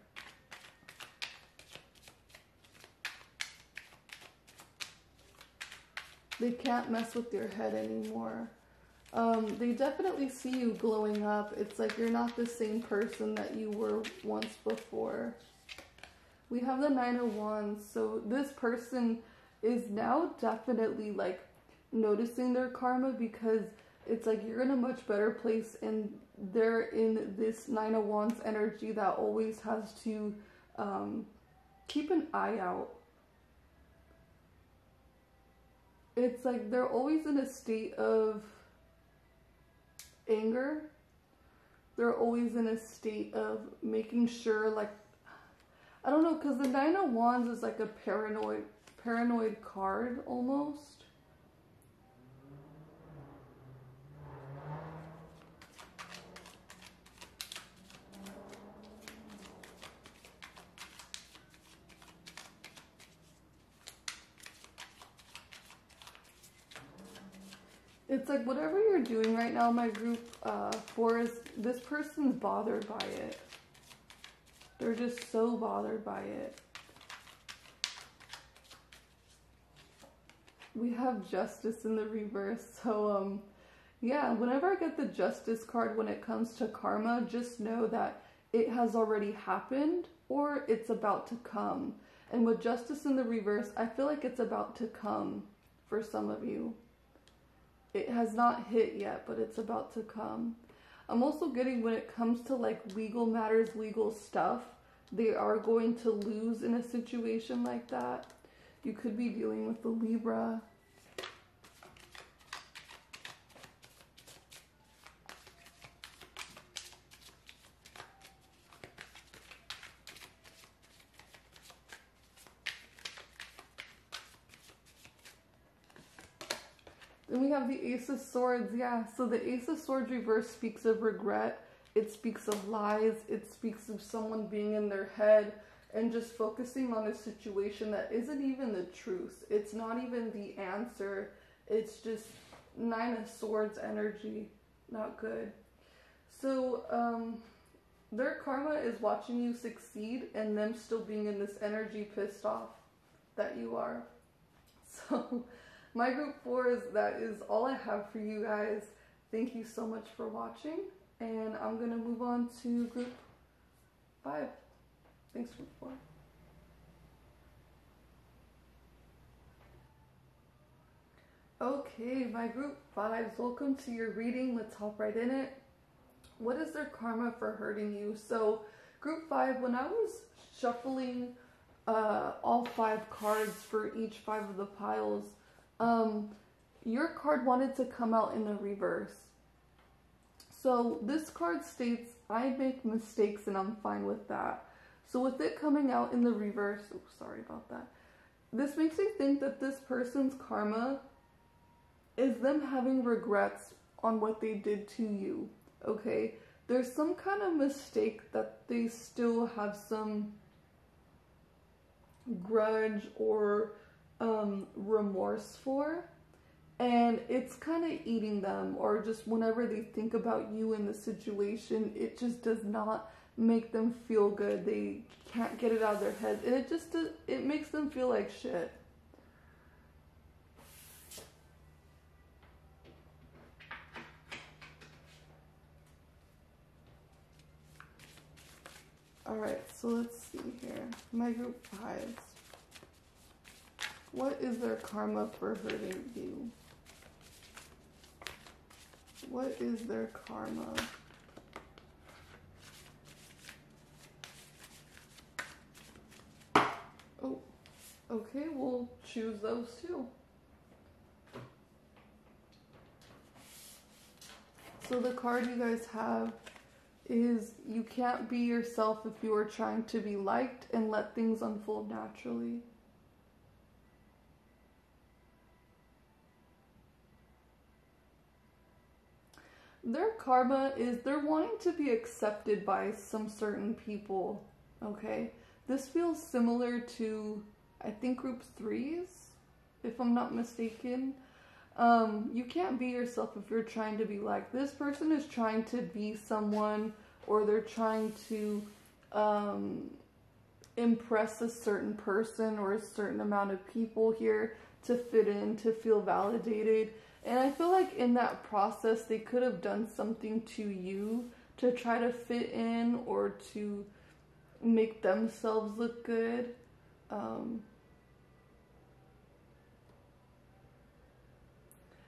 They can't mess with your head anymore. They definitely see you glowing up. It's like you're not the same person that you were once before. We have the 9 of Wands. So this person is now definitely like noticing their karma, because it's like you're in a much better place and they're in this 9 of Wands energy that always has to keep an eye out. It's like they're always in a state of anger. They're always in a state of making sure, like, I don't know, because the 9 of Wands is like a paranoid card almost. It's like whatever you're doing right now, my group 4 is, this person's bothered by it. They're just so bothered by it. We have Justice in the reverse. So yeah, whenever I get the Justice card when it comes to karma, just know that it has already happened or it's about to come. And with Justice in the reverse, I feel like it's about to come for some of you. It has not hit yet, but it's about to come. I'm also getting, when it comes to like legal matters, legal stuff, they are going to lose in a situation like that. You could be dealing with the Libra. Then we have the Ace of Swords. Yeah, so the Ace of Swords reverse speaks of regret. It speaks of lies. It speaks of someone being in their head and just focusing on a situation that isn't even the truth. It's not even the answer. It's just 9 of Swords energy. Not good. So their karma is watching you succeed and them still being in this energy pissed off that you are. So my group 4 is, that is all I have for you guys. Thank you so much for watching, and I'm going to move on to group 5. Thanks, group 4. Okay, my group 5s, welcome to your reading. Let's hop right in it. What is their karma for hurting you? So group 5, when I was shuffling all 5 cards for each 5 of the piles, your card wanted to come out in the reverse. So this card states, I make mistakes and I'm fine with that. So with it coming out in the reverse, oh, sorry about that. This makes me think that this person's karma is them having regrets on what they did to you, okay? there's some kind of mistake that they still have some grudge or remorse for, and it's kind of eating them, or just whenever they think about you in the situation, it just does not make them feel good. They can't get it out of their heads, and it makes them feel like shit. Alright, so let's see here. My group 5s. What is their karma for hurting you? What is their karma? Oh, okay, we'll choose those two. So the card you guys have is you can't be yourself if you are trying to be liked, and let things unfold naturally. Their karma is they're wanting to be accepted by some certain people, okay? This feels similar to, I think, group 3s, if I'm not mistaken. You can't be yourself if you're trying to be liked. This person is trying to be someone, or they're trying to impress a certain person or a certain amount of people here to fit in, to feel validated. And I feel like in that process, they could have done something to you to try to fit in or to make themselves look good.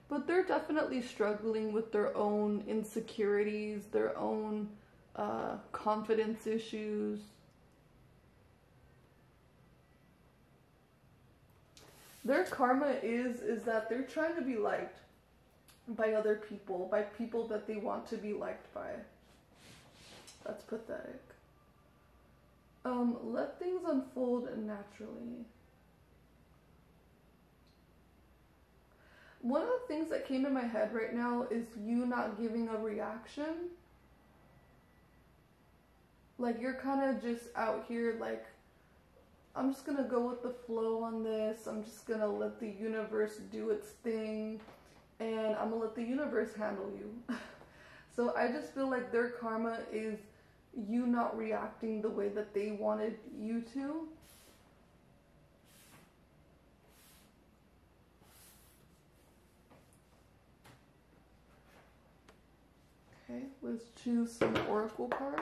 But they're definitely struggling with their own insecurities, their own confidence issues. Their karma is that they're trying to be liked by other people, by people that they want to be liked by. That's pathetic. Let things unfold naturally. One of the things that came to my head right now is you not giving a reaction. Like, you're kind of just out here like, I'm just gonna go with the flow on this. I'm just gonna let the universe do its thing, and I'm gonna let the universe handle you. So I just feel like their karma is you not reacting the way that they wanted you to. Okay, let's choose some oracle cards.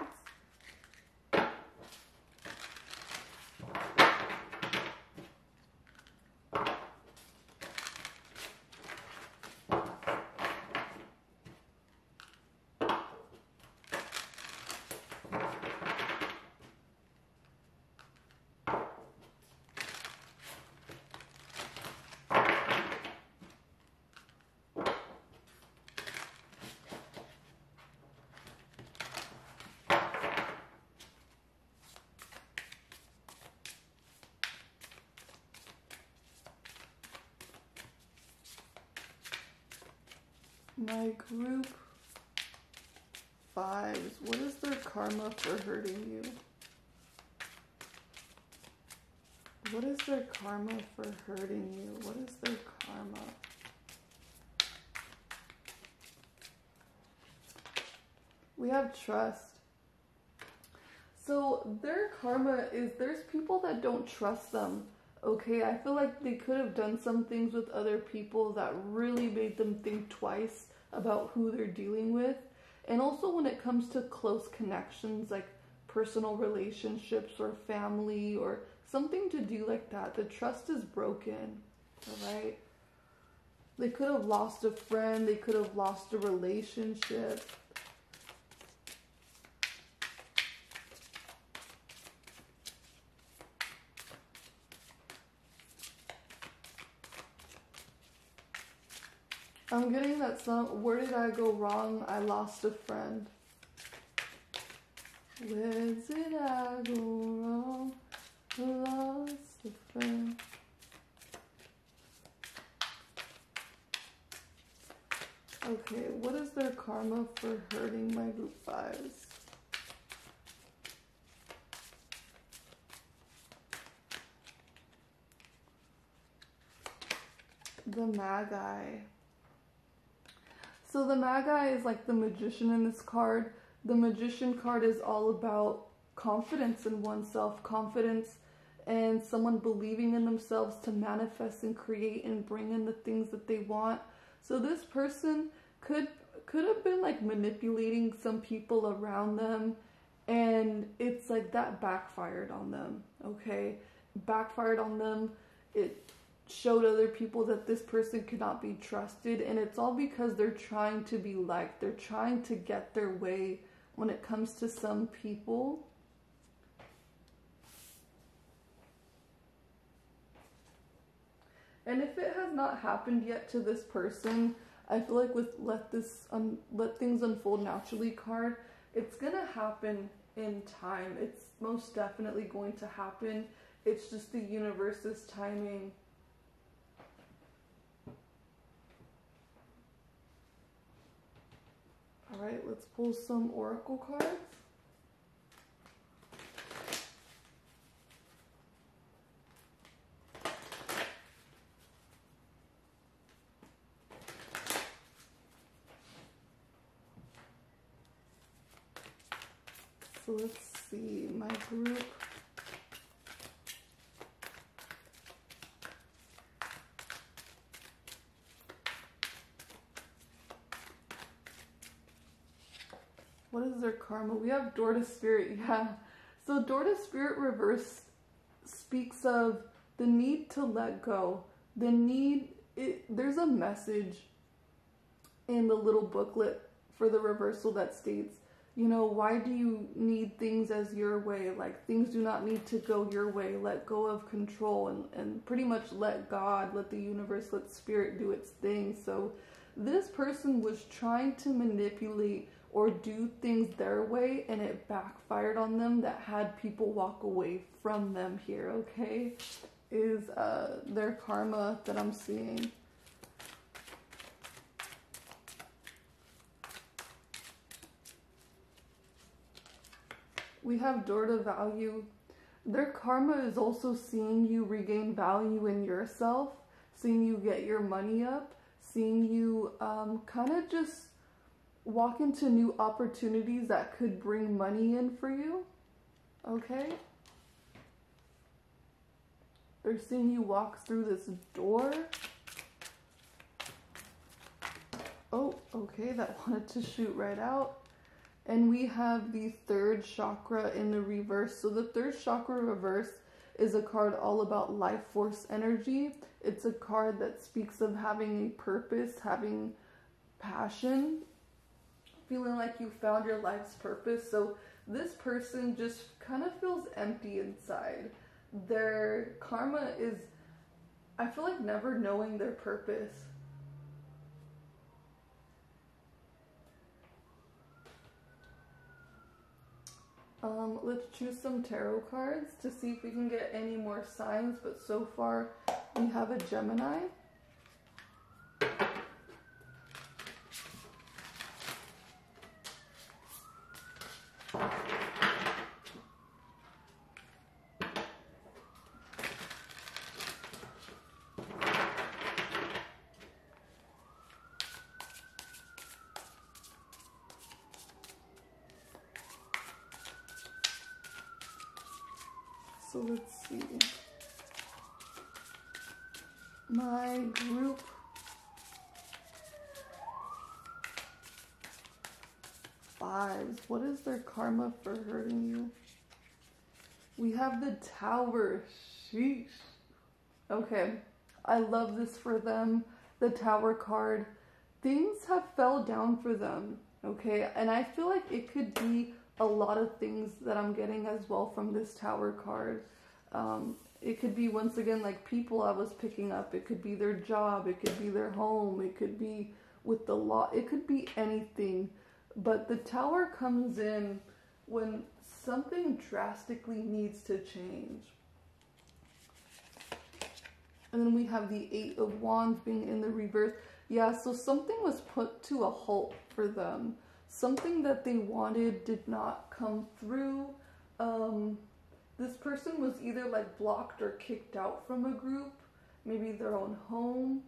My group 5s, what is their karma for hurting you? What is their karma for hurting you? What is their karma? We have trust. So their karma is there's people that don't trust them. Okay, I feel like they could have done some things with other people that really made them think twice about who they're dealing with. And also when it comes to close connections, like personal relationships or family or something to do like that, the trust is broken, all right? They could have lost a friend, they could have lost a relationship. I'm getting that song, where did I go wrong? I lost a friend. Where did I go wrong? I lost a friend. Okay, what is their karma for hurting my group fives? The Magi. So the Magi is like the magician in this card. The magician card is all about confidence in oneself, confidence and someone believing in themselves to manifest and create and bring in the things that they want. So this person could have been like manipulating some people around them, and it's like that backfired on them, okay? Backfired on them. It showed other people that this person could not be trusted, and it's all because they're trying to be liked. They're trying to get their way when it comes to some people. And if it has not happened yet to this person, I feel like with let things unfold naturally card, it's gonna happen in time. It's most definitely going to happen. It's just the universe's timing. All right, let's pull some oracle cards. So let's see, my group. What is their karma? We have Door to Spirit, yeah. So Door to Spirit reverse speaks of the need to let go. The need, there's a message in the little booklet for the reversal that states, you know, why do you need things as your way? Like, things do not need to go your way. Let go of control and pretty much let God, let the universe, let spirit do its thing. So this person was trying to manipulate or do things their way, and it backfired on them. That had people walk away from them here, okay? Is their karma that I'm seeing. We have Door to Value. Their karma is also seeing you regain value in yourself, seeing you get your money up, seeing you kind of just walk into new opportunities that could bring money in for you, okay? They're seeing you walk through this door. Oh, okay, that wanted to shoot right out. And we have the third chakra in the reverse. So the third chakra reverse is a card all about life force energy. It's a card that speaks of having a purpose, having passion, feeling like you found your life's purpose. So this person just kind of feels empty inside. Their karma is, I feel like, never knowing their purpose. Let's choose some tarot cards to see if we can get any more signs, but so far we have a Gemini. So let's see, my group, fives, what is their karma for hurting you? We have the Tower, sheesh. Okay, I love this for them, the Tower card. Things have fell down for them, okay, and I feel like it could be a lot of things that I'm getting as well from this Tower card. It could be, once again, like people I was picking up. It could be their job. It could be their home. It could be with the law. It could be anything. But the Tower comes in when something drastically needs to change. And then we have the 8 of Wands being in the reverse. Yeah, so something was put to a halt for them. Something that they wanted did not come through. This person was either like blocked or kicked out from a group, maybe their own home.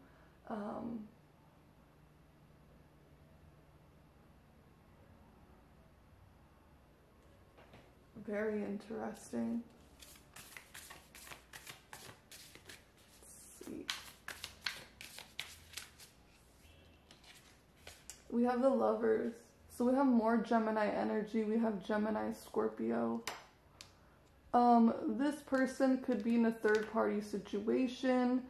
Very interesting. Let's see. We have the Lovers. So we have more Gemini energy. We have Gemini, Scorpio. This person could be in a third-party situation,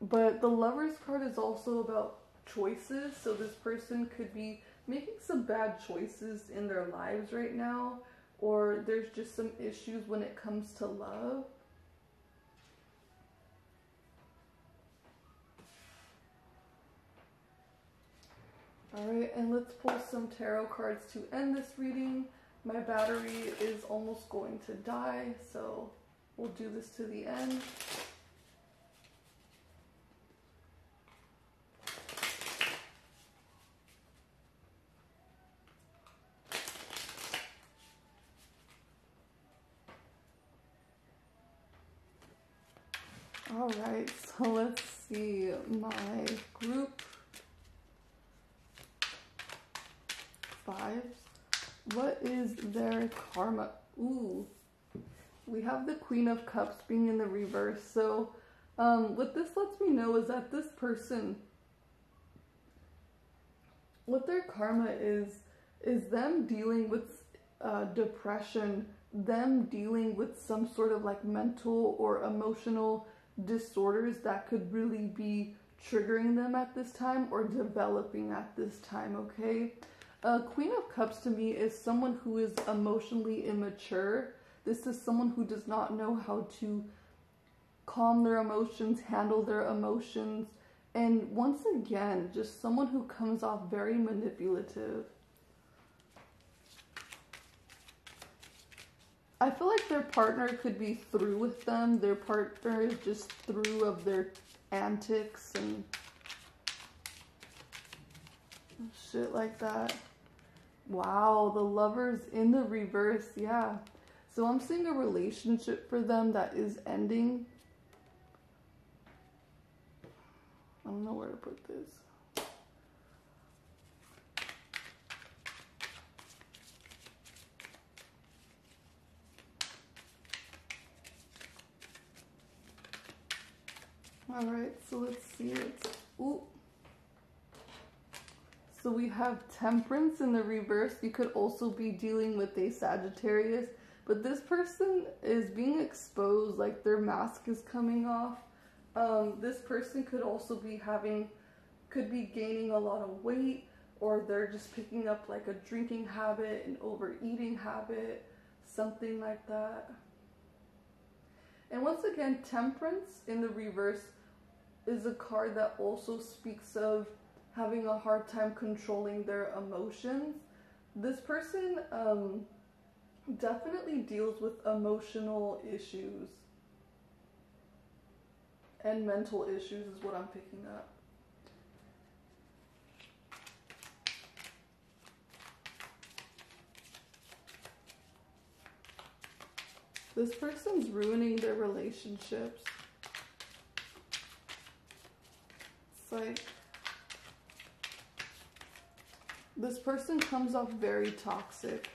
but the Lovers card is also about choices. So this person could be making some bad choices in their lives right now, or there's just some issues when it comes to love. All right, and let's pull some tarot cards to end this reading. My battery is almost going to die, so we'll do this to the end. All right, so let's see my group. Fives. What is their karma? Ooh, we have the Queen of Cups being in the reverse. So what this lets me know is that this person, what their karma is them dealing with depression, them dealing with some sort of like mental or emotional disorders that could really be triggering them at this time or developing at this time, okay? Queen of Cups to me is someone who is emotionally immature. This is someone who does not know how to calm their emotions, handle their emotions, and once again, just someone who comes off very manipulative. I feel like their partner could be through with them. Their partner is just through of their antics and shit like that. Wow, the Lovers in the reverse, yeah. So I'm seeing a relationship for them that is ending. I don't know where to put this. All right, so let's see it. Ooh. So we have Temperance in the reverse. You could also be dealing with a Sagittarius, but this person is being exposed, like their mask is coming off. This person could also be gaining a lot of weight, or they're just picking up like a drinking habit, an overeating habit, something like that. And once again, Temperance in the reverse is a card that also speaks of having a hard time controlling their emotions. This person definitely deals with emotional issues and mental issues is what I'm picking up. This person's ruining their relationships. It's like, this person comes off very toxic.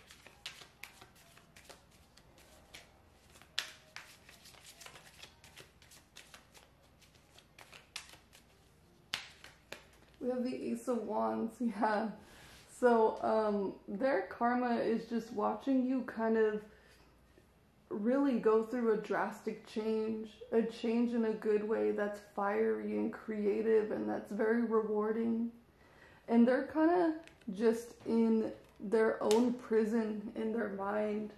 We have the Ace of Wands, yeah. So their karma is just watching you kind of really go through a drastic change, a change in a good way that's fiery and creative and that's very rewarding. And they're kind of just in their own prison in their mind,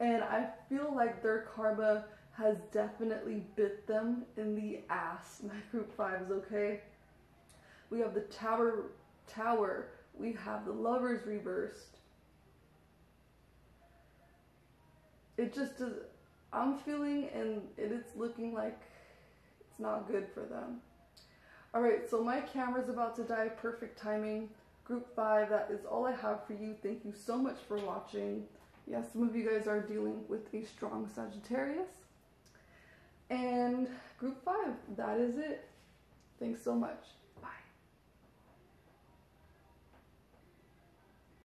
and I feel like their karma has definitely bit them in the ass. My group fives, okay? We have the tower, we have the Lovers reversed. It just is, I'm feeling, and it's looking like It's not good for them. All right, so my camera's about to die. Perfect timing. Group 5, that is all I have for you. Thank you so much for watching. Yes, some of you guys are dealing with a strong Sagittarius. And group 5, that is it. Thanks so much.